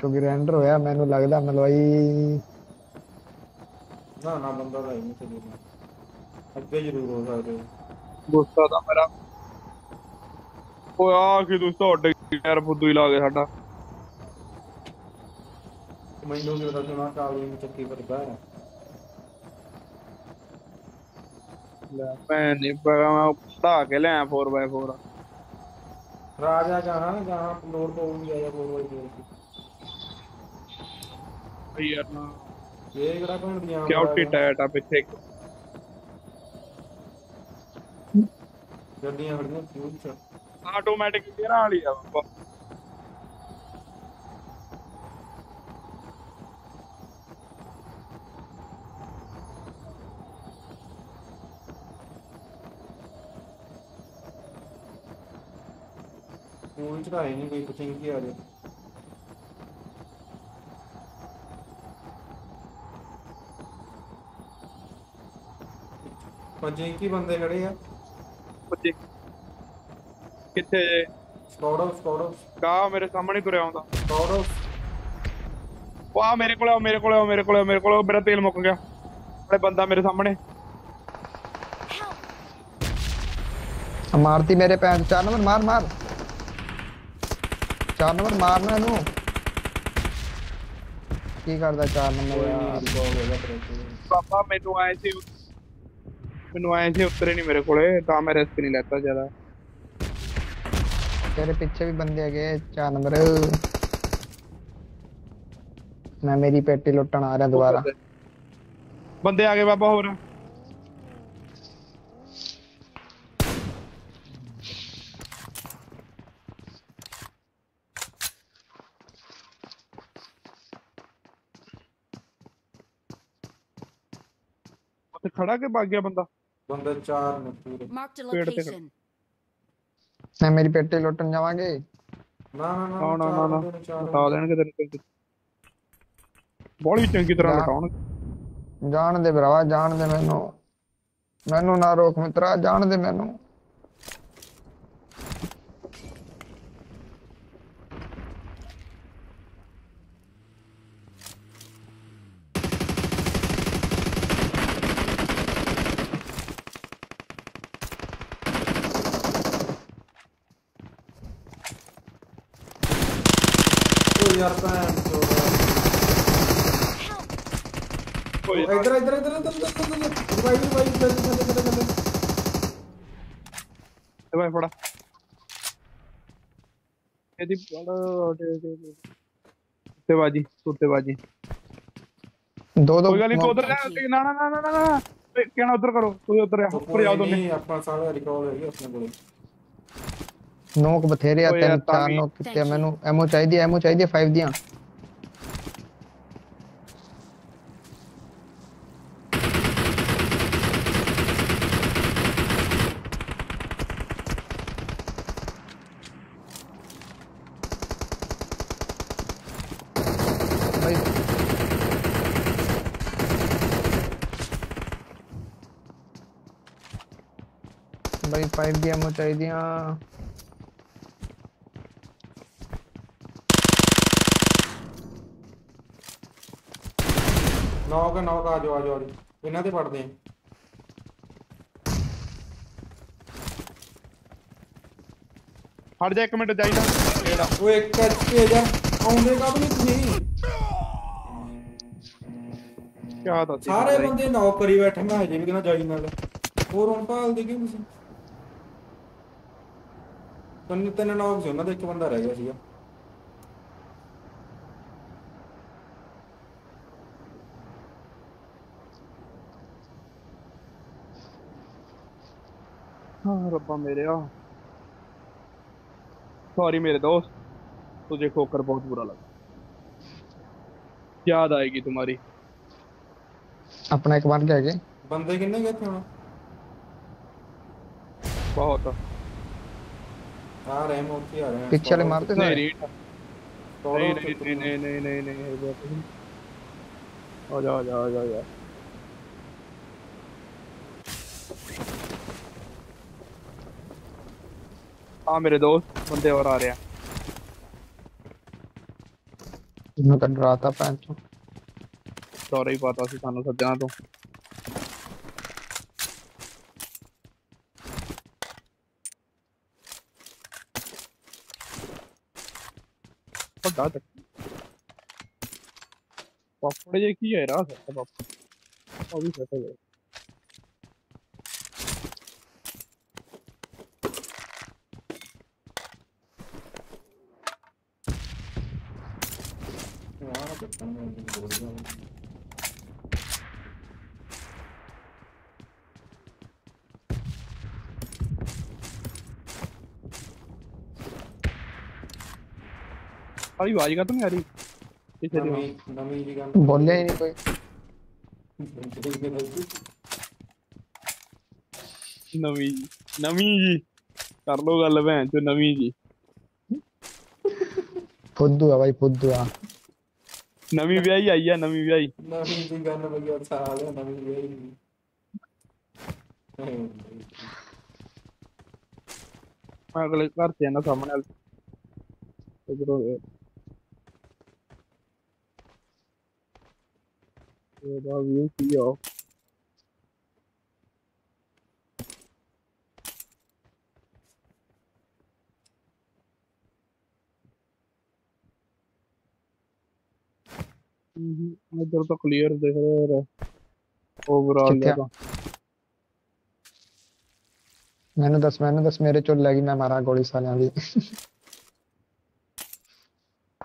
क्योंकि रेंडर होया मेनू लगदा मलवाई ना ना बंदा दा ही नहीं चली अबे जरूर हो सकदे दोस्ता दा मेरा ओए आ के दोस्ता हट यार फुद्दू ही ला गया साडा मैनू भी पता सुना काली में चक्की पड़दा ले मैं नहीं पगा मैं उठा के ले 4x4 राजा जहां जहां फ्लोर पे भी आया 4x4 यार ना ये गड़ा कौन दिया क्या उठता है टाप पे एक गड्डियां हड़ियां फ्यूल ऑटोमेटिक तेरा वाली है Ultra anyway to think here. Pajiki बंदे खड़े हैं। पजी किथे? Scout off. कहाँ मेरे सामने तो रहूँ था। Scout off। वाह मेरे को ले आओ मेरा तेल मुक गया। अरे बंदा मेरे सामने। मारती मेरे पैर चार नंबर मार। चार नंबर मारना है नू। की करता चार नंबर। पापा मैंने आए थे उतरे नहीं मेरे कोले तो मैं रिस्क नहीं लेता ज़्यादा। तेरे पीछे भी बंदे आ गए चार नंबर। मैं मेरी पेटी लुटना आ रहा दोबारा। बंदे आ गए बाबा हो रहा। खड़ा के भाग गया बंदा चार में पूरे पेड़ पे। मैं मेरी पेटी लुटन जावांगे। ना बता देंगे तेरे बॉडी चंगी तरह लटाऊंगा। जान दे भरावा जान दे मैनू ना रोक मित्रा जान दे मैनू। इधर दो ना कहना उधर करो कोई उधर ऊपर जाओ। तुम नहीं अपना सारा रिकॉल है अपने बोले नोक बथेरे आ तीन चार नोक कितने। मैनू एमओ चाहिए 5 दिया। भाई 5 दिया एमओ चाहिए। नौका आ जाओ इन्हां ते पड़दे हैं। हट जा 1 मिनट जाइदा एड़ा ओ एक के जा आउंदे का भी नहीं। क्या था सारे बंदे नौक करी बैठे मैं हजे भी कहना जाई नाल और हम पाल दे क्यों तुसी तन्ने तन्ने नौक जो ना देख के बंदा रह गया सीगा। हाँ रब्बा मेरे सॉरी मेरे दोस्त तुझे खोकर बहुत बुरा लगा। याद आएगी तुम्हारी। अपना एक बार क्या बंदे कितने गए थे बहुत आ रहे हैं पीछे वाले मारते थे। नहीं आ जा हाँ मेरे दोस्त बंदे और आ रहे हैं। मैं कट रहा था पैंचो सॉरी पता सी थानू सजना तो पता तक पापड़े ये की है रहा सब पापा अभी कैसे गए। अरे आवाज का तो नहीं आ रही पीछे नमी बोलया ही नहीं कोई। नमी जी कर लो गल भैन जो नमी जी Podua, why Podua? Namibia, yeah, Namibia. Namibia. Someone else. इधर तो क्लियर दिख रहा है ओवरऑल देखो मैंने 10 मेरे चोट लगी मैं मारा गोली साले वाली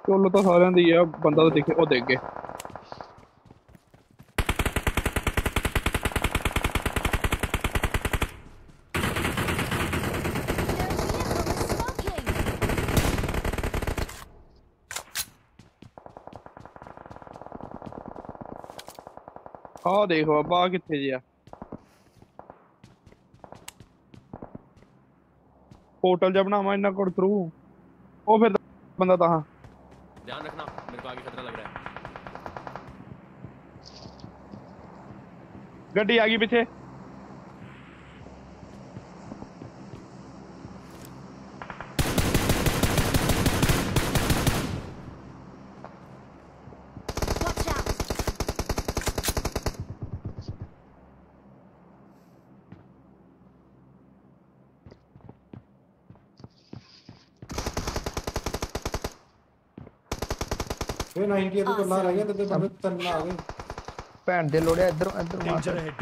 चोट तो सारे दी है बंदा तो देखे ओ देख गए Oh, they have a bargain here. Portal Jabna might not go through. Over the Bandata. Janakna, the bargain at the Lagra. Gadi Agibite India to the lar aaya to bande tanna aave bhain de lodya idhar danger ahead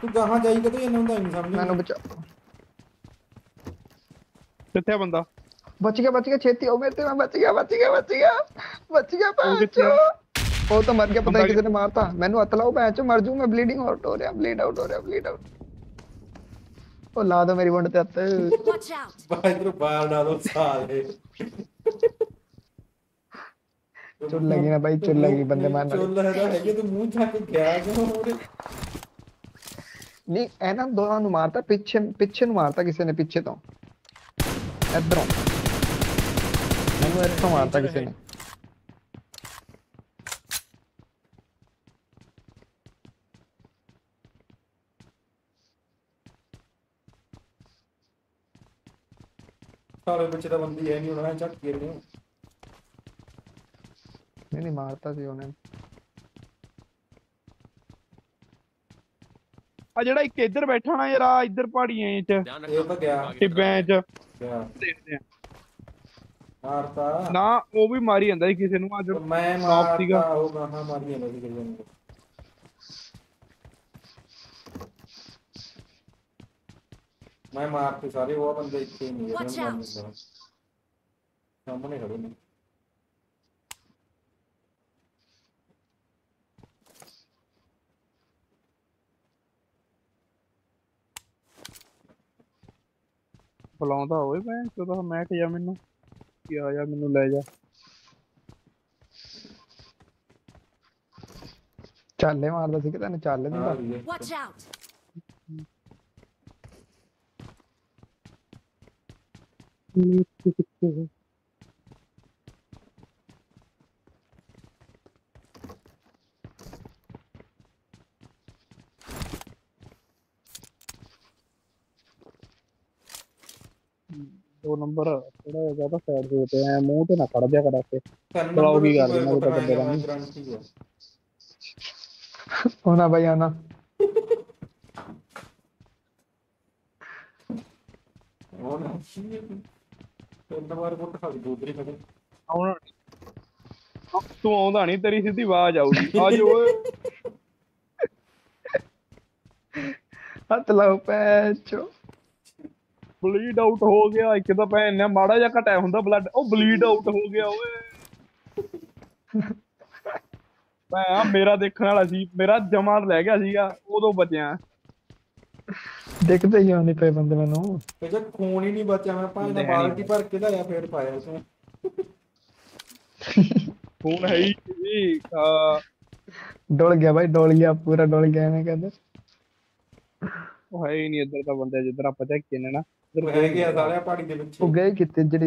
tu kahan jayega to yana hunda nahi samjh mainu bacha kithe banda bach gaya chheti o mere te main bach gaya bachcho oh to mar gaya pata nahi kise ne marta mainu atla ho bachcho mar jaunga bleeding out ho raha bleed out oh la do meri wand te at bhai bro baal dalo saale चोट लगी ना भाई चोट लगी बंदे मारना चोट लगा है ये तो मुंह झाक के गया नहीं है ना दोनों नु मारता पीछे नु मारता किसी ने पीछे तो इधर मैंने तो मारता किसी ने सारे बच्चे तो बंदी है नहीं उन्होंने चट किए नहीं नहीं मारता थी उन्हें आ जड़ा एक इधर बैठा ना यार इधर पहाड़ियां हैं ये तो क्या टिब्बे हैं मारता ना वो भी मारी अंदर किसी ने आज मैं मारता वो गाना मारी है लड़की के मैं मारती सारी वो बंदे इतने नहीं है सामने खड़े हैं बुलाऊंगा ओए मैं तो दा मैं क्या मेनू क्या यार मेनू ले जा चाले मारदा सी कितने चाले नहीं वॉच आउट दो नंबर थोड़ा ज्यादा साइड से होते हैं मुंह पे ना खड़ा दिया करा के ब्लॉगी कर देना वो तो बंदे का होना भाई आना होना तो नंबर को खा दूसरी लगे आउना तू आउंदा नहीं तेरी सीधी आवाज आउगी आज ओए हाथ लाओ पैचो bleed out हो गया एक तो पैन ने माड़ा जा कटाया हुंदा ब्लड ओ bleed out हो गया ओए मैं मेरा देखने वाला सी मेरा जमाल रह गया सीगा ओदो बचया देखते ही होने पे बंदे मैनू बेटा खून ही नहीं बचा मैं पानी दा बाल्टी भर के लाया फिर पाया उसमें खून है ही डोल गया भाई डोल गया पूरा डोल गया मैं कहता ओ है ही नहीं इधर का बंदा जिधर आप चेक किए ना गए कितने जड़ी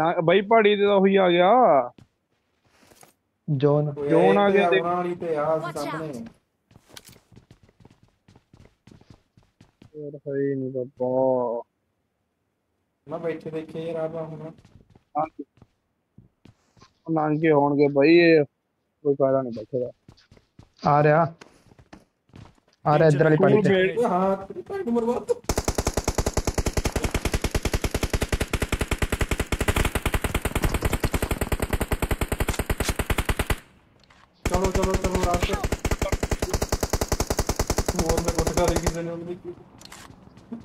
ना भाई पहाड़ी तो हुई आ गया जोन जोन आ गया पुरानी पे यार सामने यार भाई नहीं बाबा मैं बैठे देखे यार अब हम नांगे होंगे भाई ये कोई फायदा नहीं बैठेगा आ रहा इधर वाली पार्टी पे हां तेरी पार्टी नंबर 1 चलो चलो चलो रास्ते और मैं गुटका लेके जाने वाली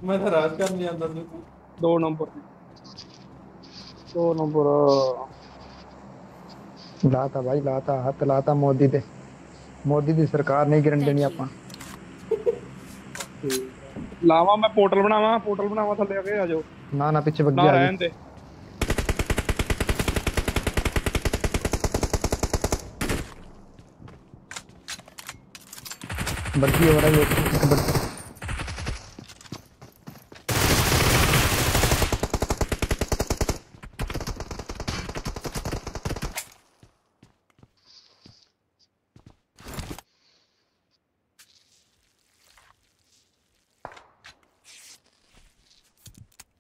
मैं तो राज कर नहीं आता देखो 2 नंबर लाता भाई लाता हाथ लाता मोदी दी सरकार नहीं गिरन देनी आपा लावा मैं पोर्टल बनावा थल्ले आके आ जाओ ना पीछे बग गया रहन दे बर्फी हो रहा है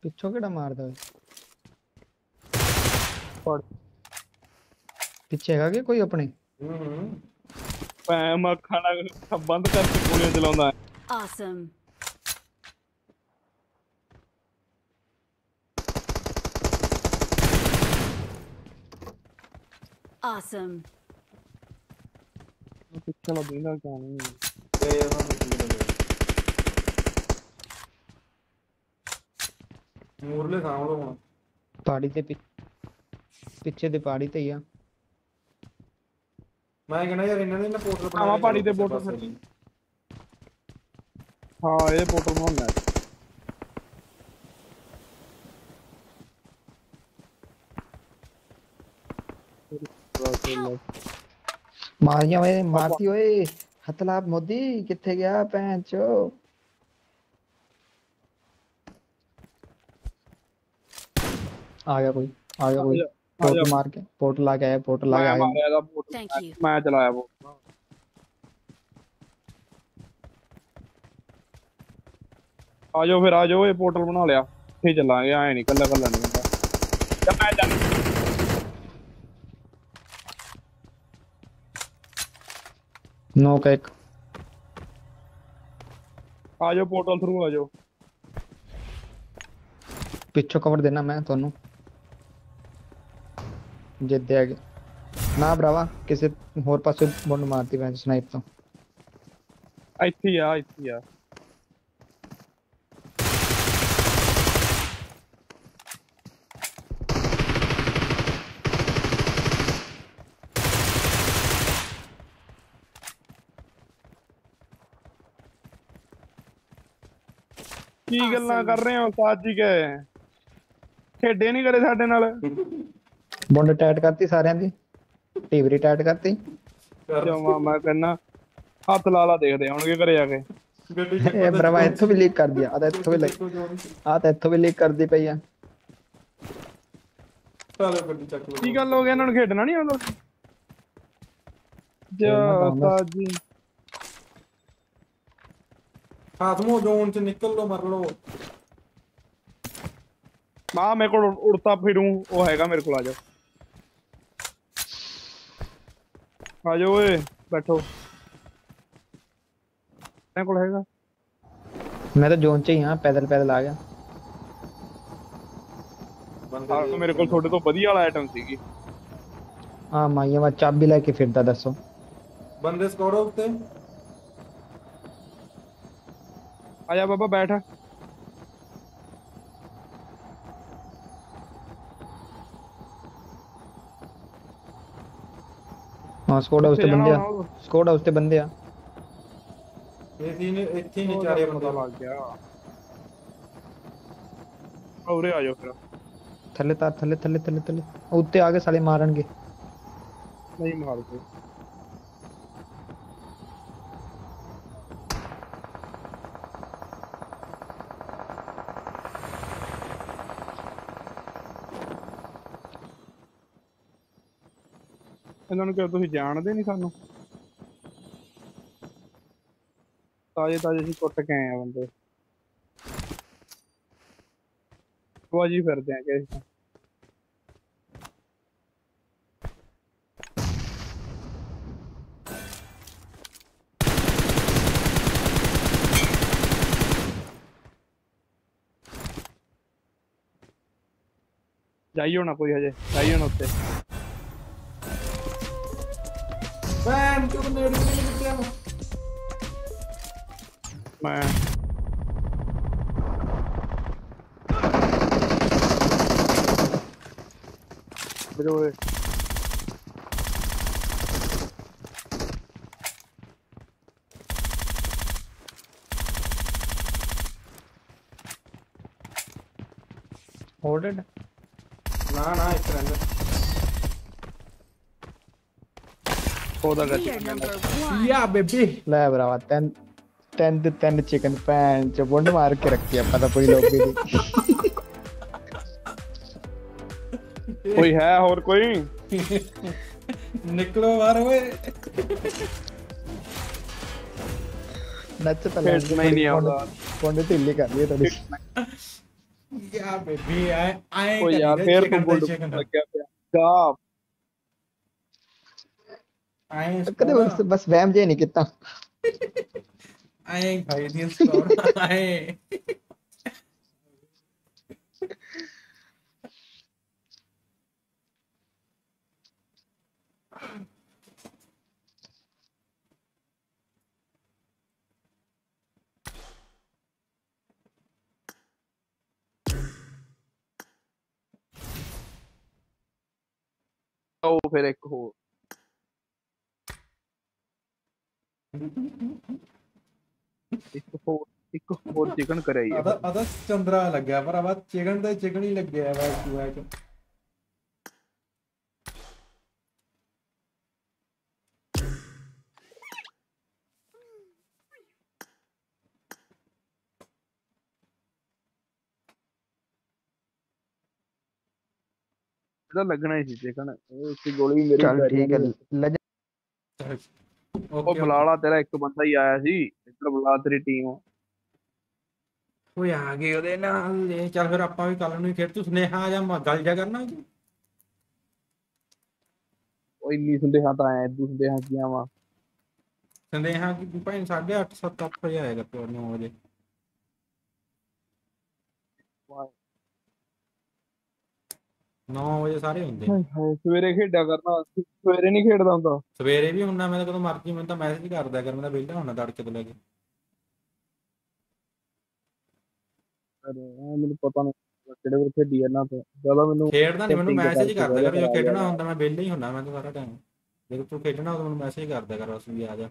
पिछों केड़ा मारदा है पीछे हैगा कि कोई अपने मैं खाना सब बंद करके गोलियां चलाऊंगा ऑसम ऑसम चलो देना क्या नहीं ये हम मुरले गांव लो पहाड़ी से पीछे दी पहाड़ी ते या मैं कहना यार इन्होंने ना पोर्टल बनाया हां पानी दे पोर्टल सर हां ये पोर्टल में है मारिया मैं मारती ओए हतलाब मोदी किथे गया पैंचो आ गया कोई पोर्टल मार के पोर्टल आ गया थैंक यू मैं चलाया वो आ जाओ ये पोर्टल बना लिया फिर चलाएंगे आए नहीं कल्ला नहीं होता जब मैं जाने नो केक आ जाओ पोर्टल थ्रू आ जाओ पीछे कवर देना मैं थानू ਜਿੱਦੇ ਆ ਗਿਆ ਨਾ ਭਰਾਵਾ ਕਿਸੇ ਹੋਰ ਪਾਸੇ ਬੰਦ ਮਾਰਤੀ ਵੈਂਚ ਸਨਾਈਪ ਤੋਂ ਇੱਥੇ ਆ ਕੀ ਗੱਲਾਂ ਕਰ ਰਹੇ ਹੋ ਸਾਜੀ ਕੇ ਖੇਡੇ ਨਹੀਂ ਕਰੇ ਸਾਡੇ ਨਾਲ बॉन्ड टाइट करती सारे दी टीवरी टाइट करती जमा मैं कहना हाथ लाला देख दे हुनके घरे आके ए भरावा इथों भी लीक कर दिया आ तो इथों भी लीक कर दी पई है चलो गड्डी चक लो की गल हो गया इन्हां नु खेडना नहीं आंदा जा जी हाथ मो जोन से निकल लो मर लो मां मेरे को उड़ता फिरूं वो हैगा मेरे को आ जाओ ओए बैठो मैं कोल हैगा मैं तो जोन से ही हां पैदल आ गया बंदा तो मेरे कोल थोड़े तो बढ़िया वाला आइटम सीगी हां माइया मैं चाबी लेके फिरदा दसो बंदे स्कोर होते आजा बाबा बैठा हां स्क्वाड हाउस ते बंदे आ इतने चारे बंदा लग गया औरे आ जाओ फिर थल्ले उत्ते आके साले मारनगे नहीं मारते ਇਹਨਾਂ ਨੂੰ ਕਿਉਂ ਤੁਸੀਂ ਜਾਣਦੇ ਨਹੀਂ ਸਾਨੂੰ ਤਾਜ਼ੇ ਤਾਜ਼ੇ ਅਸੀਂ ਕੁੱਟ ਕੇ ਆਏ ਆ ਬੰਦੇ ਵਾਜੀ ਫਿਰਦੇ ਆ ਕਿ ਅਸੀਂ जाइयो ना कोई हजे जाइयो ना उसे बैन क्यों नेट में नहीं बिकते हम मैं बिरोए होल्डेड ना ना एक रन होदा गया या बेबी ले ब्रावा 10 10 to 10 चिकन पैन जो बंड मार के रख दिया पता पूरी लॉबी थी कोई है और कोई निकलो बाहर ओए नच तले मैं नहीं आऊंगा बंड तो हिल कर दिए थोड़ी क्या बेबी आए ओ यार पैर को बोल क्या क्या आए कदे बस वहम जे नहीं कितना आए भाई दिल स्टोर आए ਉਹ ਫਿਰ ਇੱਕ ਹੋਰ ਇੱਕ ਹੋਰ ਚਿਕਨ ਕਰਾਈ ਆ ਅਦਾ ਚੰਦਰਾ ਲੱਗਿਆ ਪਰ ਆਵਾ ਚਿਕਨ ਦਾ ਚਿਕਨ ਹੀ ਲੱਗਿਆ ਵਾ ਚੂਹਾ ਚ लगना ही चिकन इसकी गोली मेरी चल ठीक है ओ बुलाला तेरा एक बंदा ही आया सी इधर बुला तेरी टीम ओए आ गए ओदे नाल ले चल फिर ਆਪਾਂ ਵੀ ਕੱਲ ਨੂੰ ਖੇਡ ਤੂੰ ਸੁਨੇਹਾ ਜਾਂ ਗੱਲ ਜਾ ਕਰਨਾ ਕਿ ਉਹ ਇੰਨੀ ਸੁਨੇਹਾ ਤਾਂ ਆਇਆ ਦੂਸਰੇ ਹਾਂ ਕੀ ਆਵਾ ਸੁਨੇਹਾ ਕਿ ਭਾਈ 8:30 7:00 ਵਜੇ ਆਏਗਾ ਤੋਂ 9 ਵਜੇ नौ बजे सारे होंगे सवेरे खेड़ा करना सवेरे नहीं खेड़दा हुंदा सवेरे भी हुंदा मैं तो कदों मर्जी मैं तो मैसेज कर दिया कर मैं तो वेला हुंदा तड़के तो लेके अरे मैनू पता नहीं किहड़े वर खेडी जाना तो ज्यादा मैनू खेड़दा नहीं मैनू मैसेज कर दिया कर जो खेडना हुंदा मैं वेला ही हुंदा मैं तो सारा टाइम जे तू खेडना हो तो मैनू मैसेज कर दिया कर बस भी आ जा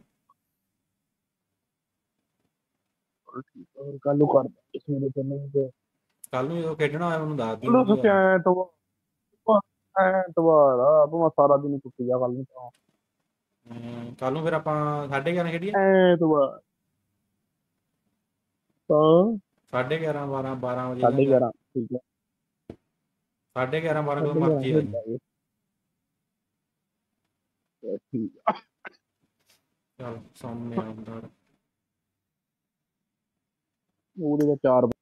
और ठीक और कल नु कर सवेरे चलूंगा कल नु जो खेडना होया मैनू दस दी तो क्या है तो ਐਤਵਾਰ ਆ ਆਪਾਂ ਸਾਰਾ ਦਿਨ ਕੁੱਟੀ ਜਾ ਕੱਲ ਨੂੰ ਤਾਂ ਕੱਲ ਨੂੰ ਫਿਰ ਆਪਾਂ 11:30 ਖੇਡੀਏ ਐਤਵਾਰ ਤਾਂ 11:30 12 12 ਵਜੇ 11:30 ਠੀਕ ਹੈ 11:30 12 ਵਜੇ ਮਰਜੀ ਹੈ ਠੀਕ ਹੈ ਚਲ ਸਾਹਮਣੇ ਆਉਂਦਾ ਉਹਦੇ ਦਾ 4